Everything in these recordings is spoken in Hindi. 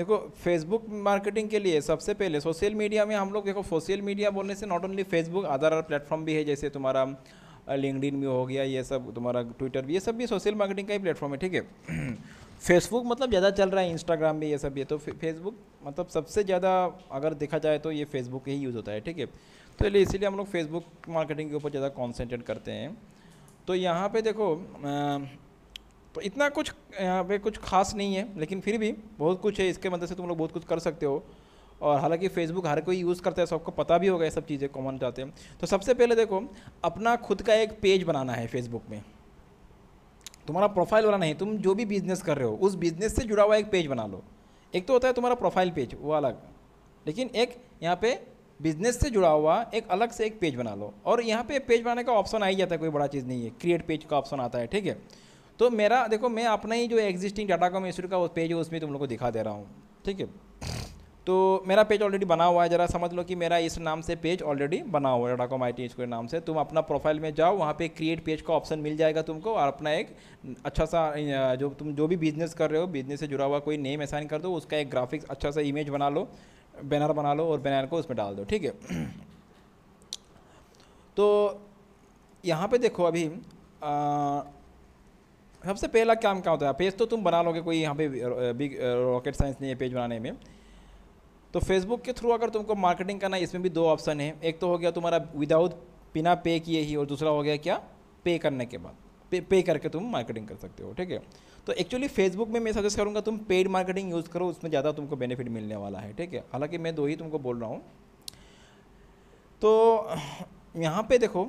देखो फेसबुक मार्केटिंग के लिए सबसे पहले सोशल मीडिया में हम लोग, देखो सोशल मीडिया बोलने से not only Facebook, other platform भी है जैसे तुम्हारा लिंक्डइन भी हो गया, ये सब तुम्हारा ट्विटर भी, ये सब भी सोशल मार्केटिंग का ही प्लेटफॉर्म है, ठीक है। फेसबुक मतलब ज़्यादा चल रहा है, इंस्टाग्राम भी, ये सब ये तो फेसबुक मतलब सबसे ज़्यादा अगर देखा जाए तो ये फेसबुक ही यूज़ होता है, ठीक है। तो इसीलिए हम लोग फेसबुक मार्केटिंग के ऊपर ज़्यादा कॉन्सेंट्रेट करते हैं। तो यहाँ पे देखो तो इतना कुछ यहाँ पे कुछ खास नहीं है, लेकिन फिर भी बहुत कुछ है, इसके मदद से तुम लोग बहुत कुछ कर सकते हो। और हालांकि फेसबुक हर कोई यूज़ करता है, सबको पता भी होगा, ये सब चीज़ें कॉमन जाते हैं। तो सबसे पहले देखो अपना खुद का एक पेज बनाना है फेसबुक में, तुम्हारा प्रोफाइल वाला नहीं, तुम जो भी बिज़नेस कर रहे हो उस बिज़नेस से जुड़ा हुआ एक पेज बना लो। एक तो होता है तुम्हारा प्रोफाइल पेज, वो अलग, लेकिन एक यहाँ पे बिज़नेस से जुड़ा हुआ एक अलग से एक पेज बना लो। और यहाँ पे पेज बनाने का ऑप्शन आ ही जाता है, कोई बड़ा चीज़ नहीं है, क्रिएट पेज का ऑप्शन आता है, ठीक है। तो मेरा देखो मैं अपना ही जो एग्जिस्टिंग डाटाकॉम इंस्टीट्यूट का वो पेज है उसमें तुम लोग को दिखा दे रहा हूँ, ठीक है। तो मेरा पेज ऑलरेडी बना हुआ है, ज़रा समझ लो कि मेरा इस नाम से पेज ऑलरेडी बना हुआ है, डाटाकॉम IT इंस्टीट्यूट नाम से। तुम अपना प्रोफाइल में जाओ, वहाँ पे क्रिएट पेज का ऑप्शन मिल जाएगा तुमको, और अपना एक अच्छा सा जो तुम जो भी बिज़नेस कर रहे हो बिज़नेस से जुड़ा हुआ कोई नेम असाइन कर दो, उसका एक ग्राफिक्स अच्छा सा इमेज बना लो, बैनर बना लो और बैनर को उसमें डाल दो, ठीक है। तो यहाँ पर देखो अभी सबसे पहला काम क्या होता है, पेज तो तुम बना लोगे, कोई यहाँ पर बिग रॉकेट साइंस नहीं है पेज बनाने में। तो फेसबुक के थ्रू अगर तुमको मार्केटिंग करना है, इसमें भी दो ऑप्शन है, एक तो हो गया तुम्हारा विदाउट बिना पे किए ही, और दूसरा हो गया क्या पे करने के बाद, पे करके तुम मार्केटिंग कर सकते हो, ठीक है। तो एक्चुअली फेसबुक में मैं सजेस्ट करूँगा तुम पेड मार्केटिंग यूज़ करो, उसमें ज़्यादा तुमको बेनिफिट मिलने वाला है, ठीक है। हालाँकि मैं दो ही तुमको बोल रहा हूँ। तो यहाँ पर देखो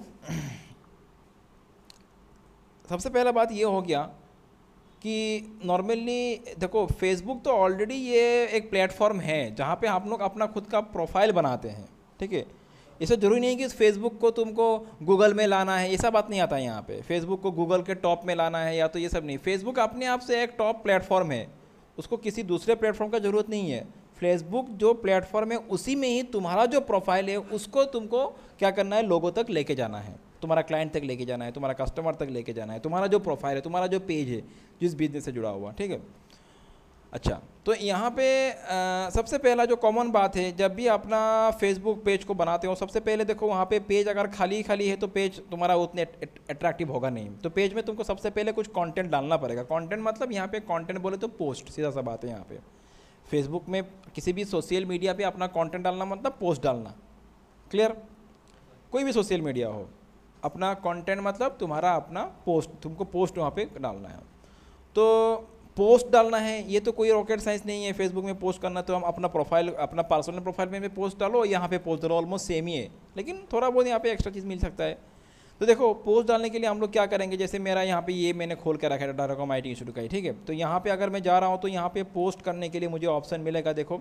सबसे पहला बात ये हो गया कि नॉर्मली देखो फेसबुक तो ऑलरेडी ये एक प्लेटफॉर्म है जहाँ पे हम लोग अपना खुद का प्रोफाइल बनाते हैं, ठीक है। इसे ज़रूरी नहीं कि फेसबुक को तुमको गूगल में लाना है, ये सब बात नहीं आता है यहाँ पे, फेसबुक को गूगल के टॉप में लाना है या तो ये सब नहीं। फेसबुक अपने आप से एक टॉप प्लेटफॉर्म है, उसको किसी दूसरे प्लेटफॉर्म का ज़रूरत नहीं है। फेसबुक जो प्लेटफॉर्म है उसी में ही तुम्हारा जो प्रोफाइल है उसको तुमको क्या करना है, लोगों तक लेके जाना है, तुम्हारा क्लाइंट तक लेके जाना है, तुम्हारा कस्टमर तक लेके जाना है, तुम्हारा जो प्रोफाइल है, तुम्हारा जो पेज है जिस बिजनेस से जुड़ा हुआ, ठीक है। अच्छा, तो यहाँ पे सबसे पहला जो कॉमन बात है, जब भी अपना फेसबुक पेज को बनाते हो सबसे पहले देखो वहाँ पे पेज अगर खाली खाली है तो पेज तुम्हारा उतने अट्रैक्टिव होगा नहीं। तो पेज में तुमको सबसे पहले कुछ कॉन्टेंट डालना पड़ेगा। कॉन्टेंट मतलब यहाँ पर कॉन्टेंट बोले तो पोस्ट, सीधा सा बात है। यहाँ पर फेसबुक में किसी भी सोशल मीडिया पर अपना कॉन्टेंट डालना मतलब पोस्ट डालना, क्लियर। कोई भी सोशल मीडिया हो, अपना कंटेंट मतलब तुम्हारा अपना पोस्ट, तुमको पोस्ट वहाँ पे डालना है। तो पोस्ट डालना है, ये तो कोई रॉकेट साइंस नहीं है। फेसबुक में पोस्ट करना तो हम अपना प्रोफाइल, अपना पर्सनल प्रोफाइल में भी पोस्ट डालो, यहाँ पे पोस्ट डालो, ऑलमोस्ट सेम ही है, लेकिन थोड़ा बहुत यहाँ पे एक्स्ट्रा चीज़ मिल सकता है। तो देखो पोस्ट डालने के लिए हम लोग क्या करेंगे, जैसे मेरा यहाँ पे ये मैंने खोल के रखा है डाटाकॉम IT इंस्टीट्यूट का, ठीक है। तो यहाँ पर अगर मैं जा रहा हूँ तो यहाँ पर पोस्ट करने के लिए मुझे ऑप्शन मिलेगा, देखो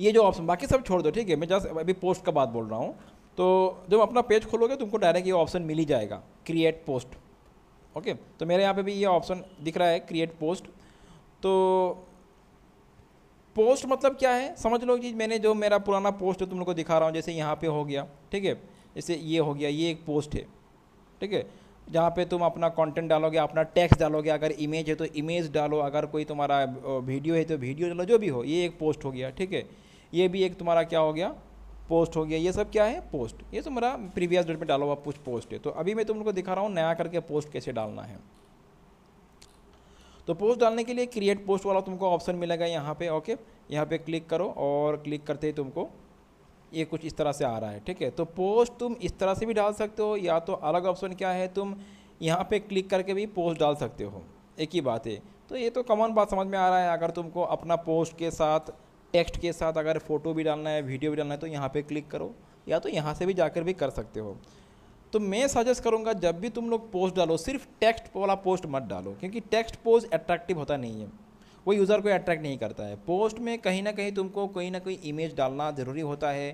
ये जो ऑप्शन, बाकी सब छोड़ दो, ठीक है। मैं जस्ट अभी पोस्ट का बात बोल रहा हूँ। तो जब अपना पेज खोलोगे तुमको डायरेक्ट ये ऑप्शन मिल ही जाएगा, क्रिएट पोस्ट। ओके, तो मेरे यहाँ पे भी ये ऑप्शन दिख रहा है, क्रिएट पोस्ट। तो पोस्ट मतलब क्या है समझ लो कि मैंने जो मेरा पुराना पोस्ट है तुम लोग को दिखा रहा हूँ, जैसे यहाँ पे हो गया, ठीक है। जैसे ये हो गया, ये एक पोस्ट है, ठीक है, जहाँ पे तुम अपना कंटेंट डालोगे, अपना टेक्स्ट डालोगे, अगर इमेज है तो इमेज डालो, अगर कोई तुम्हारा वीडियो है तो वीडियो डालो, जो भी हो, ये एक पोस्ट हो गया, ठीक है। ये भी एक तुम्हारा क्या हो गया, पोस्ट हो गया। ये सब क्या है, पोस्ट। ये तुम्हारा प्रीवियस डेट में डाला हुआ कुछ पोस्ट है। तो अभी मैं तुम लोग को दिखा रहा हूँ नया करके पोस्ट कैसे डालना है। तो पोस्ट डालने के लिए क्रिएट पोस्ट वाला तुमको ऑप्शन मिलेगा यहाँ पे, ओके। यहाँ पे क्लिक करो और क्लिक करते ही तुमको ये कुछ इस तरह से आ रहा है, ठीक है। तो पोस्ट तुम इस तरह से भी डाल सकते हो, या तो अलग ऑप्शन क्या है, तुम यहाँ पर क्लिक करके भी पोस्ट डाल सकते हो, एक ही बात है। तो ये तो कॉमन बात समझ में आ रहा है। अगर तुमको अपना पोस्ट के साथ टेक्स्ट के साथ अगर फ़ोटो भी डालना है, वीडियो भी डालना है, तो यहाँ पे क्लिक करो, या तो यहाँ से भी जाकर भी कर सकते हो। तो मैं सजेस्ट करूँगा जब भी तुम लोग पोस्ट डालो सिर्फ टेक्स्ट वाला पोस्ट मत डालो, क्योंकि टेक्स्ट पोस्ट अट्रैक्टिव होता नहीं है, वो यूज़र को अट्रैक्ट नहीं करता है। पोस्ट में कहीं ना कहीं तुमको कोई ना कोई इमेज डालना ज़रूरी होता है।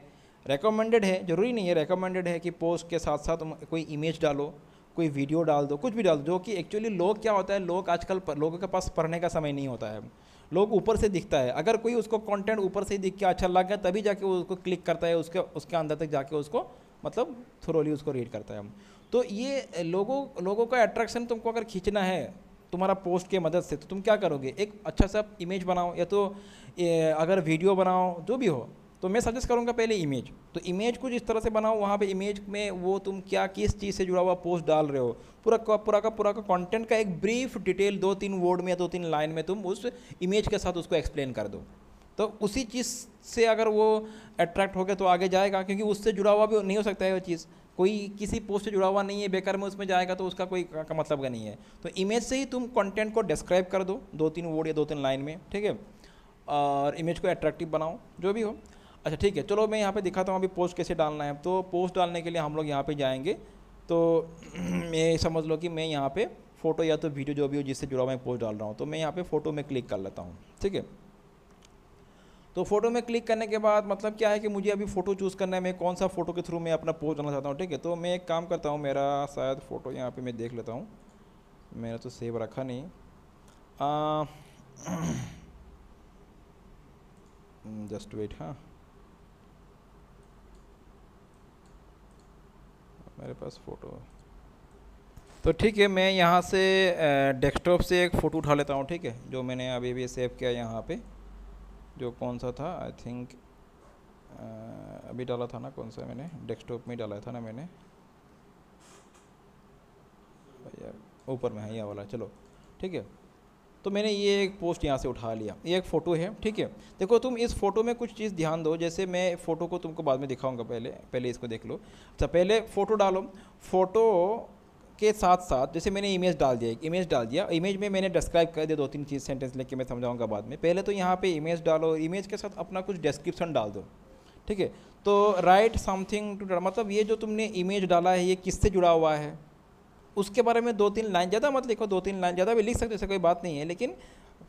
रेकमेंडेड है, ज़रूरी नहीं है, रेकमेंडेड है कि पोस्ट के साथ साथ तुम कोई इमेज डालो, कोई वीडियो डाल दो, कुछ भी डाल दो, जो कि एक्चुअली लोग क्या होता है, लोग आजकल लोगों के पास पढ़ने का समय नहीं होता है, लोग ऊपर से दिखता है। अगर कोई उसको कंटेंट ऊपर से दिख के अच्छा लग गया तभी जाके वो उसको क्लिक करता है, उसके अंदर तक जाके उसको मतलब थोरोली उसको रीड करता है। तो ये लोगों का अट्रैक्शन तुमको अगर खींचना है तुम्हारा पोस्ट के मदद से, तो तुम क्या करोगे, एक अच्छा सा इमेज बनाओ या तो अगर वीडियो बनाओ जो भी हो, तो मैं सजेस्ट करूंगा पहले इमेज। तो इमेज कुछ इस तरह से बनाओ, वहाँ पे इमेज में वो तुम क्या किस चीज़ से जुड़ा हुआ पोस्ट डाल रहे हो, पूरा का कंटेंट का एक ब्रीफ डिटेल 2-3 वर्ड में या 2-3 लाइन में तुम उस इमेज के साथ उसको एक्सप्लेन कर दो। तो उसी चीज़ से अगर वो अट्रैक्ट हो गया तो आगे जाएगा, क्योंकि उससे जुड़ा हुआ भी नहीं हो सकता है वो चीज़, कोई किसी पोस्ट से जुड़ा हुआ नहीं है, बेकार में उसमें जाएगा तो उसका कोई का मतलब का नहीं है। तो इमेज से ही तुम कंटेंट को डिस्क्राइब कर दो 2-3 वर्ड या 2-3 लाइन में, ठीक है, और इमेज को अट्रैक्टिव बनाओ जो भी हो। अच्छा ठीक है, चलो मैं यहाँ पे दिखाता हूँ अभी पोस्ट कैसे डालना है। तो पोस्ट डालने के लिए हम लोग यहाँ पे जाएंगे, तो मैं समझ लो कि मैं यहाँ पे फ़ोटो या तो वीडियो जो भी हो जिससे जुड़ा हुआ मैं पोस्ट डाल रहा हूँ, तो मैं यहाँ पे फ़ोटो में क्लिक कर लेता हूँ, ठीक है। तो फ़ोटो में क्लिक करने के बाद मतलब क्या है कि मुझे अभी फ़ोटो चूज़ करना है, मैं कौन सा फ़ोटो के थ्रू मैं अपना पोस्ट डालना चाहता हूँ, ठीक है। तो मैं एक काम करता हूँ, मेरा शायद फ़ोटो यहाँ पर मैं देख लेता हूँ, मैंने तो सेव रखा नहीं, जस्ट वेट, हाँ मेरे पास फ़ोटो, तो ठीक है मैं यहाँ से डेस्कटॉप से एक फ़ोटो उठा लेता हूँ, ठीक है, जो मैंने अभी भी सेव किया यहाँ पे, जो कौन सा था, आई थिंक अभी डाला था ना, कौन सा मैंने डेस्कटॉप में डाला था ना मैंने, भैया ऊपर में है यह वाला, चलो ठीक है। तो मैंने ये एक पोस्ट यहाँ से उठा लिया, ये एक फ़ोटो है, ठीक है। देखो तुम इस फ़ोटो में कुछ चीज़ ध्यान दो, जैसे मैं फ़ोटो को तुमको बाद में दिखाऊंगा, पहले इसको देख लो। अच्छा पहले फ़ोटो डालो, फ़ोटो के साथ साथ जैसे मैंने इमेज डाल दिया, इमेज में मैंने डिस्क्राइब कर दिया 2-3 चीज़ सेंटेंस लिख के, मैं समझाऊँगा बाद में। पहले तो यहाँ पर इमेज डालो, इमेज के साथ अपना कुछ डिस्क्रिप्शन डाल दो, ठीक है। तो राइट समथिंग टू, मतलब ये जो तुमने इमेज डाला है ये किससे जुड़ा हुआ है उसके बारे में 2-3 लाइन, ज़्यादा मत लिखो, 2-3 लाइन ज़्यादा भी लिख सकते हो, ऐसा कोई बात नहीं है, लेकिन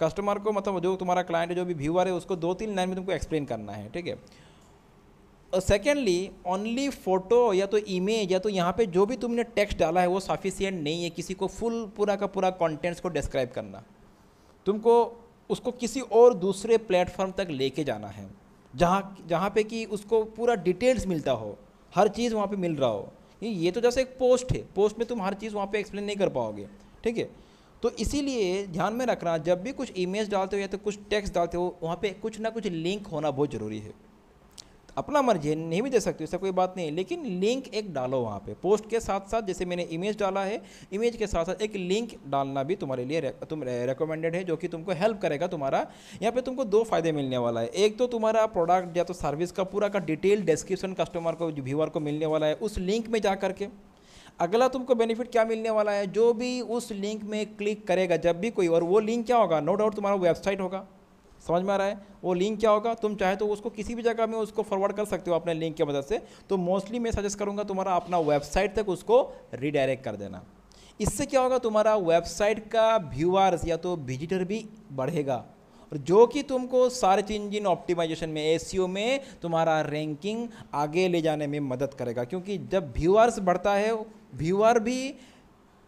कस्टमर को मतलब जो तुम्हारा क्लाइंट है, जो भी व्यूअर है, उसको 2-3 लाइन में तुमको एक्सप्लेन करना है, ठीक है। और सेकेंडली ओनली फ़ोटो या तो इमेज या तो यहाँ पे जो भी तुमने टेक्स्ट डाला है वो सफिशिएंट नहीं है किसी को फुल पूरा का कॉन्टेंट्स को डिस्क्राइब करना, तुमको उसको किसी और दूसरे प्लेटफॉर्म तक लेके जाना है जहाँ पर कि उसको पूरा डिटेल्स मिलता हो, हर चीज़ वहाँ पर मिल रहा हो। ये तो जैसे एक पोस्ट है, पोस्ट में तुम हर चीज़ वहाँ पे एक्सप्लेन नहीं कर पाओगे, ठीक है। तो इसीलिए ध्यान में रखना, जब भी कुछ इमेज डालते हो या तो कुछ टेक्स्ट डालते हो, वहाँ पे कुछ ना कुछ लिंक होना बहुत ज़रूरी है। अपना मर्जी नहीं भी दे सकते, इससे कोई बात नहीं, लेकिन लिंक एक डालो वहाँ पे पोस्ट के साथ साथ। जैसे मैंने इमेज डाला है, इमेज के साथ साथ एक लिंक डालना भी तुम्हारे लिए रेकमेंडेड है, जो कि तुमको हेल्प करेगा। तुम्हारा यहाँ पे तुमको 2 फ़ायदे मिलने वाला है, एक तो तुम्हारा प्रोडक्ट या तो सर्विस का पूरा डिटेल डिस्क्रिप्शन कस्टमर को, व्यूअर को मिलने वाला है उस लिंक में जा करके। अगला तुमको बेनिफिट क्या मिलने वाला है, जो भी उस लिंक में क्लिक करेगा जब भी कोई, और वो लिंक क्या होगा, नो डाउट तुम्हारा वेबसाइट होगा, समझ में आ रहा है। वो लिंक क्या होगा, तुम चाहे तो उसको किसी भी जगह में उसको फॉरवर्ड कर सकते हो अपने लिंक की मदद से। तो मोस्टली मैं सजेस्ट करूंगा तुम्हारा अपना वेबसाइट तक उसको रीडायरेक्ट कर देना। इससे क्या होगा, तुम्हारा वेबसाइट का व्यूअर्स या तो विजिटर भी बढ़ेगा, और जो कि तुमको सर्च इंजिन ऑप्टिमाइजेशन में, एसईओ में तुम्हारा रैंकिंग आगे ले जाने में मदद करेगा। क्योंकि जब व्यूअर्स बढ़ता है, व्यूअर भी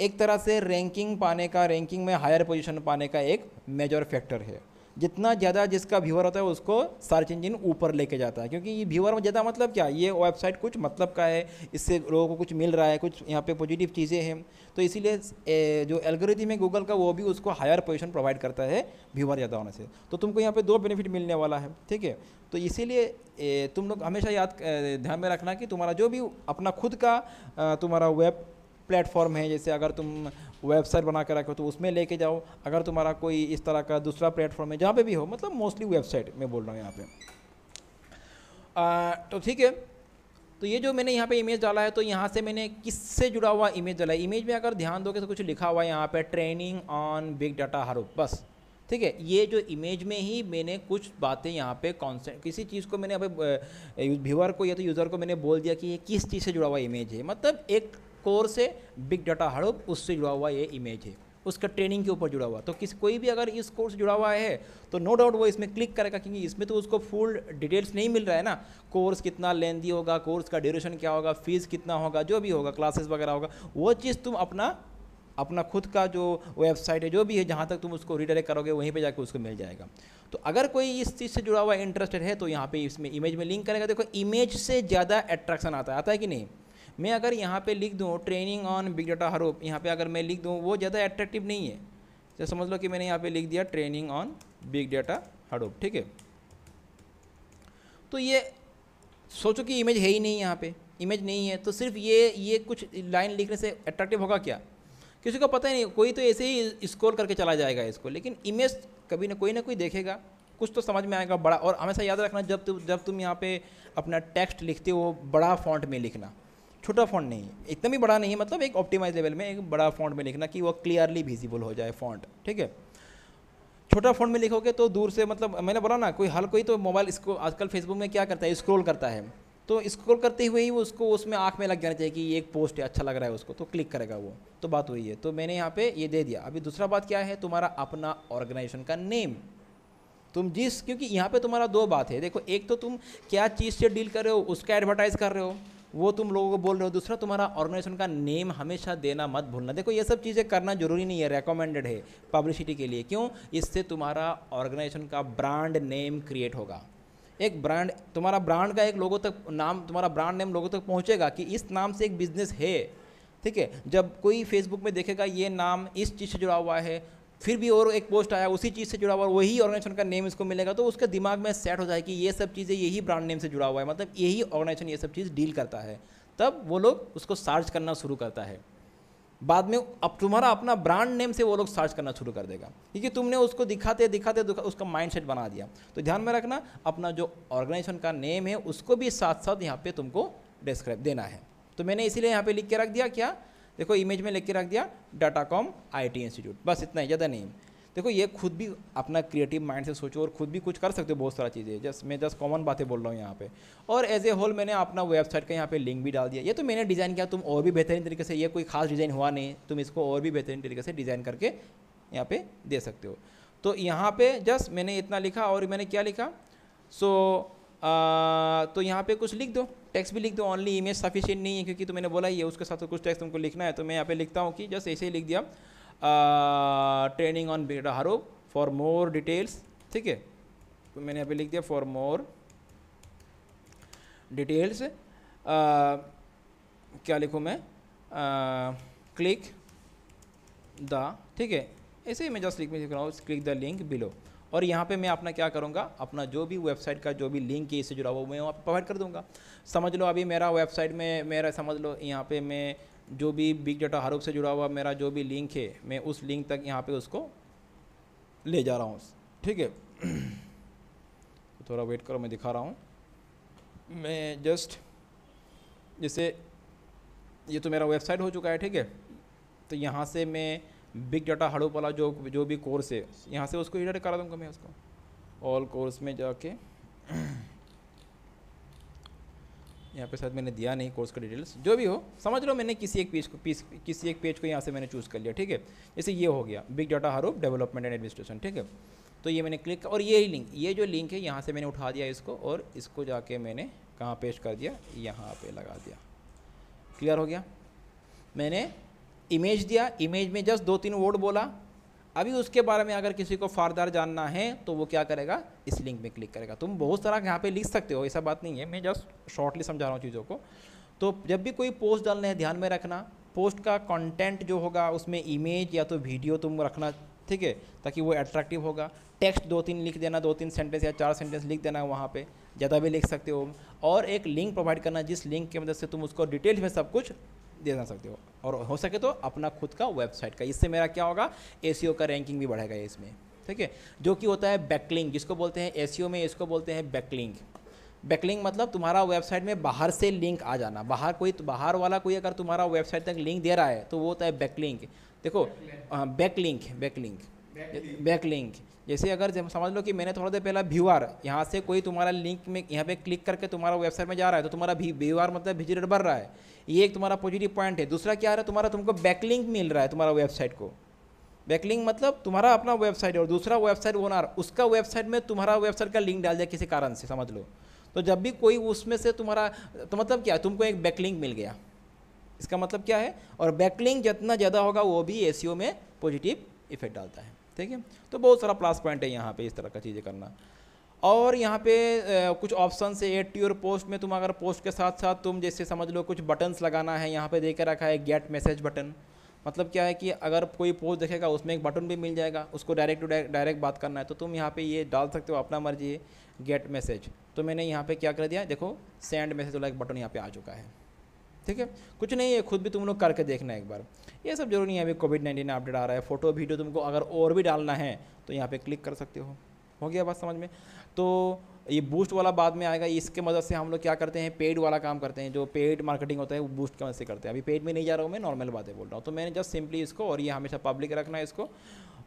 एक तरह से रैंकिंग में हायर पोजिशन पाने का एक मेजर फैक्टर है। जितना ज़्यादा जिसका व्यूअर होता है उसको सर्च इंजिन ऊपर लेके जाता है, क्योंकि ये व्यूअर में ज़्यादा मतलब क्या, ये वेबसाइट कुछ मतलब का है, इससे लोगों को कुछ मिल रहा है, कुछ यहाँ पे पॉजिटिव चीज़ें हैं। तो इसीलिए जो एल्गोरिथम है गूगल का, वो भी उसको हायर पोजीशन प्रोवाइड करता है व्यूअर ज़्यादा होने से। तो तुमको यहाँ पर 2 बेनिफिट मिलने वाला है, ठीक है। तो इसीलिए तुम लोग हमेशा ध्यान में रखना कि तुम्हारा जो भी अपना खुद का तुम्हारा वेब प्लेटफॉर्म है, जैसे अगर तुम वेबसाइट बना कर रखो तो उसमें लेके जाओ, अगर तुम्हारा कोई इस तरह का दूसरा प्लेटफॉर्म है जहाँ पे भी हो, मतलब मोस्टली वेबसाइट मैं बोल रहा हूँ यहाँ पे। तो ठीक है, तो ये जो मैंने यहाँ पे इमेज डाला है, तो यहाँ से मैंने किससे जुड़ा हुआ इमेज डाला है। इमेज में अगर ध्यान दोगे तो कुछ लिखा हुआ है यहाँ पर, training on big data Hadoop, बस ठीक है। ये जो इमेज में ही मैंने कुछ बातें यहाँ पे कॉन्सेप्ट, किसी चीज़ को मैंने अभी व्यूअर को या तो यूज़र को मैंने बोल दिया कि ये किस चीज़ से जुड़ा हुआ इमेज है, मतलब एक कोर से बिग डाटा हड़प उससे जुड़ा हुआ ये इमेज है, उसका ट्रेनिंग के ऊपर जुड़ा हुआ। तो कोई भी अगर इस कोर से जुड़ा हुआ है तो नो डाउट वो इसमें क्लिक करेगा, क्योंकि इसमें तो उसको फुल डिटेल्स नहीं मिल रहा है ना, कोर्स कितना लेंदी होगा, कोर्स का ड्यूरेशन क्या होगा, फीस कितना होगा, जो भी होगा, क्लासेस वगैरह होगा। वो चीज़ तुम अपना खुद का जो वेबसाइट है, जो भी है, जहाँ तक तुम उसको रीडायरेक्ट करोगे वहीं पे जाकर उसको मिल जाएगा। तो अगर कोई इस चीज़ से जुड़ा हुआ इंटरेस्टेड है तो यहाँ पे इसमें इमेज में लिंक करेगा। देखो इमेज से ज़्यादा अट्रैक्शन आता है कि नहीं। मैं अगर यहाँ पे लिख दूँ training on big data Hadoop, यहाँ पे अगर मैं लिख दूँ, वो ज़्यादा एट्रैक्टिव नहीं है, तो समझ लो कि मैंने यहाँ पे लिख दिया training on big data Hadoop, ठीक है। तो ये सोचो कि इमेज है ही नहीं, यहाँ पे इमेज नहीं है, तो सिर्फ ये कुछ लाइन लिखने से अट्रैक्टिव होगा क्या? किसी को पता ही नहीं, कोई तो ऐसे ही स्क्रॉल करके चला जाएगा इसको, लेकिन इमेज कभी ना कोई देखेगा, कुछ तो समझ में आएगा बड़ा। और हमेशा याद रखना, जब तुम यहाँ पे अपना टेक्स्ट लिखते हो बड़ा फॉन्ट में लिखना, छोटा फॉन्ट नहीं, इतना भी बड़ा नहीं है, मतलब एक ऑप्टिमाइज लेवल में एक बड़ा फॉन्ट में लिखना कि वो क्लियरली विजिबल हो जाए फॉन्ट, ठीक है। छोटा फॉन्ट में लिखोगे तो दूर से, मतलब मैंने बोला ना, कोई हर कोई तो मोबाइल इसको आजकल फेसबुक में क्या करता है, स्क्रॉल करता है, तो स्क्रॉल करते हुए ही वो उसको उसमें आँख में लग जाना चाहिए कि ये एक पोस्ट है, अच्छा लग रहा है उसको, तो क्लिक करेगा वो, तो बात वही है। तो मैंने यहाँ पे ये दे दिया। अभी दूसरा बात क्या है, तुम्हारा अपना ऑर्गेनाइजेशन का नेम, तुम जिस, क्योंकि यहाँ पे तुम्हारा दो बात है, देखो, एक तो तुम क्या चीज़ से डील कर रहे हो उसका एडवर्टाइज़ कर रहे हो, वो तुम लोगों को बोल रहे हो, दूसरा तुम्हारा ऑर्गेनाइजेशन का नेम हमेशा देना मत भूलना। देखो ये सब चीज़ें करना जरूरी नहीं है, रेकमेंडेड है पब्लिसिटी के लिए, क्यों, इससे तुम्हारा ऑर्गेनाइजेशन का ब्रांड नेम क्रिएट होगा, एक ब्रांड, तुम्हारा ब्रांड का एक लोगों तक नाम, तुम्हारा ब्रांड नेम लोगों तक पहुँचेगा कि इस नाम से एक बिज़नेस है, ठीक है। जब कोई फेसबुक में देखेगा ये नाम इस चीज़ से जुड़ा हुआ है, फिर भी और एक पोस्ट आया उसी चीज़ से जुड़ा हुआ, वही ऑर्गेनाइजेशन का नेम इसको मिलेगा, तो उसके दिमाग में सेट हो जाए कि ये सब चीज़ें यही ब्रांड नेम से जुड़ा हुआ है, मतलब यही ऑर्गेनाइजेशन ये सब चीज़ डील करता है, तब वो लोग उसको सर्च करना शुरू करता है। बाद में अब तुम्हारा अपना ब्रांड नेम से वो लोग सर्च करना शुरू कर देगा, क्योंकि तुमने उसको दिखाते दिखाते उसका माइंडसेट बना दिया। तो ध्यान में रखना, अपना जो ऑर्गेनाइजेशन का नेम है उसको भी साथ साथ यहाँ पे तुमको डिस्क्राइब देना है। तो मैंने इसीलिए यहाँ पे लिख के रख दिया, क्या देखो, इमेज में लिख के रख दिया डाटाकॉम आईटी इंस्टीट्यूट, बस इतना ही, ज़्यादा नहीं। देखो ये खुद भी अपना क्रिएटिव माइंड से सोचो और खुद भी कुछ कर सकते हो, बहुत सारा चीज़ें, मैं जस्ट कॉमन बातें बोल रहा हूँ यहाँ पे। और एज ए होल मैंने अपना वेबसाइट का यहाँ पे लिंक भी डाल दिया, ये तो मैंने डिज़ाइन किया, तुम और भी बेहतरीन तरीके से, ये कोई खास डिज़ाइन हुआ नहीं, तुम इसको और भी बेहतरीन तरीके से डिज़ाइन करके यहाँ पर दे सकते हो। तो यहाँ पर जस्ट मैंने इतना लिखा, और मैंने क्या लिखा, तो यहाँ पे कुछ लिख दो, टेक्स्ट भी लिख दो, ओनली इमेज सफिशिएंट नहीं है, क्योंकि तो मैंने बोला ही है, उसके साथ तो कुछ टेक्स्ट तुमको लिखना है। तो मैं यहाँ पे लिखता हूँ कि जस्ट ऐसे ही लिख दिया, training on big data Hadoop for more details, ठीक है। तो मैंने यहाँ पे लिख दिया फॉर मोर डिटेल्स, क्या लिखूँ मैं, क्लिक द, ठीक है, ऐसे ही मैं जस्ट लिख रहा हूँ, क्लिक द लिंक बिलो। और यहाँ पे मैं अपना क्या करूँगा, अपना जो भी वेबसाइट का जो भी लिंक है इससे जुड़ा हुआ मैं वहाँ पर प्रोवाइड कर दूँगा। समझ लो अभी मेरा वेबसाइट में मेरा, समझ लो यहाँ पे मैं जो भी बिग डाटा हडूप से जुड़ा हुआ मेरा जो भी लिंक है, मैं उस लिंक तक यहाँ पे उसको ले जा रहा हूँ, ठीक है। थोड़ा वेट करो, मैं दिखा रहा हूँ। मैं जस्ट जैसे ये तो मेरा वेबसाइट हो चुका है, ठीक है। तो यहाँ से मैं बिग डाटा हडूप वाला जो भी कोर्स है यहाँ से उसको एडिट करा दूँगा मैं, उसको ऑल कोर्स में जाके यहाँ पे शायद मैंने दिया नहीं कोर्स का डिटेल्स, जो भी हो समझ लो मैंने किसी एक पेज को यहाँ से मैंने चूज़ कर लिया, ठीक है। जैसे ये हो गया big data Hadoop development and administration, ठीक है। तो ये मैंने क्लिक, और ये लिंक, ये जो लिंक है यहाँ से मैंने उठा दिया इसको, और इसको जाके मैंने कहाँ पेश कर दिया, यहाँ पर लगा दिया, क्लियर हो गया। मैंने इमेज दिया, इमेज में जस्ट 2-3 वर्ड बोला। अभी उसके बारे में अगर किसी को फर्दर जानना है तो वो क्या करेगा, इस लिंक में क्लिक करेगा। तुम बहुत सारा यहाँ पे लिख सकते हो, ऐसा बात नहीं है, मैं जस्ट शॉर्टली समझा रहा हूँ चीज़ों को। तो जब भी कोई पोस्ट डालना है ध्यान में रखना, पोस्ट का कंटेंट जो होगा उसमें इमेज या तो वीडियो तुम रखना, ठीक है, ताकि वो अट्रैक्टिव होगा। टेक्स्ट 2-3 लिख देना, 2-3 सेंटेंस या 4 सेंटेंस लिख देना, वहाँ पे ज़्यादा भी लिख सकते हो। और एक लिंक प्रोवाइड करना जिस लिंक की मदद से तुम उसको डिटेल में सब कुछ दे सकते हो। और हो सके तो अपना खुद का वेबसाइट का, इससे मेरा क्या होगा, एसईओ का रैंकिंग भी बढ़ेगा इसमें, ठीक है। जो कि होता है बैकलिंक, जिसको बोलते हैं एसईओ में, इसको बोलते हैं बैकलिंक। बैकलिंक मतलब तुम्हारा वेबसाइट में बाहर से लिंक आ जाना, बाहर वाला कोई अगर तुम्हारा वेबसाइट तक लिंक दे रहा है तो वो होता है बैकलिंक। देखो बैकलिंक जैसे अगर समझ लो कि मैंने थोड़ा देर पहला व्यूअर, यहाँ से कोई तुम्हारा लिंक में यहाँ पे क्लिक करके तुम्हारा वेबसाइट में जा रहा है तो तुम्हारा व्यूअर मतलब विजिटर बढ़ रहा है, ये एक तुम्हारा पॉजिटिव पॉइंट है। दूसरा क्या आ रहा है, तुम्हारा तुमको बैकलिंक मिल रहा है तुम्हारा वेबसाइट को। बैकलिंक मतलब तुम्हारा अपना वेबसाइट और दूसरा वेबसाइट ओनर उसका वेबसाइट में तुम्हारा वेबसाइट का लिंक डाल दिया किसी कारण से, समझ लो। तो जब भी कोई उसमें से तुम्हारा, तो मतलब क्या, तुमको एक बैकलिंक मिल गया, इसका मतलब क्या है। और बैकलिंक जितना ज़्यादा होगा वो भी एसईओ में पॉजिटिव इफेक्ट डालता है, ठीक है। तो बहुत सारा प्लस पॉइंट है यहाँ पे इस तरह का चीज़ें करना। और यहाँ पे कुछ ऑप्शन है ऐड टू योर पोस्ट में, तुम अगर पोस्ट के साथ साथ तुम जैसे समझ लो कुछ बटन्स लगाना है, यहाँ पे दे के रखा है गेट मैसेज बटन, मतलब क्या है कि अगर कोई पोस्ट देखेगा उसमें एक बटन भी मिल जाएगा, उसको डायरेक्ट टू डायरेक्ट बात करना है तो तुम यहाँ पे ये डाल सकते हो, अपना मर्जी है, गेट मैसेज। तो मैंने यहाँ पे क्या कर दिया, देखो सेंड मैसेज वाला एक बटन यहाँ पे आ चुका है। ठीक है, कुछ नहीं है, खुद भी तुम लोग करके देखना एक बार। ये सब जरूरी नहीं है, अभी कोविड-19 अपडेट आ रहा है, फ़ोटो वीडियो तुमको अगर और भी डालना है तो यहाँ पर क्लिक कर सकते हो। हो गया बात समझ में। तो ये बूस्ट वाला बाद में आएगा, इसके मदद से हम लोग क्या करते हैं, पेड वाला काम करते हैं। जो पेड मार्केटिंग होता है वो बूस्ट की मदद से करते हैं। अभी पेड में नहीं जा रहा हूँ मैं, नॉर्मल बातें बोल रहा हूँ। तो मैंने जस्ट सिंपली इसको, और ये हमेशा पब्लिक रखना है इसको,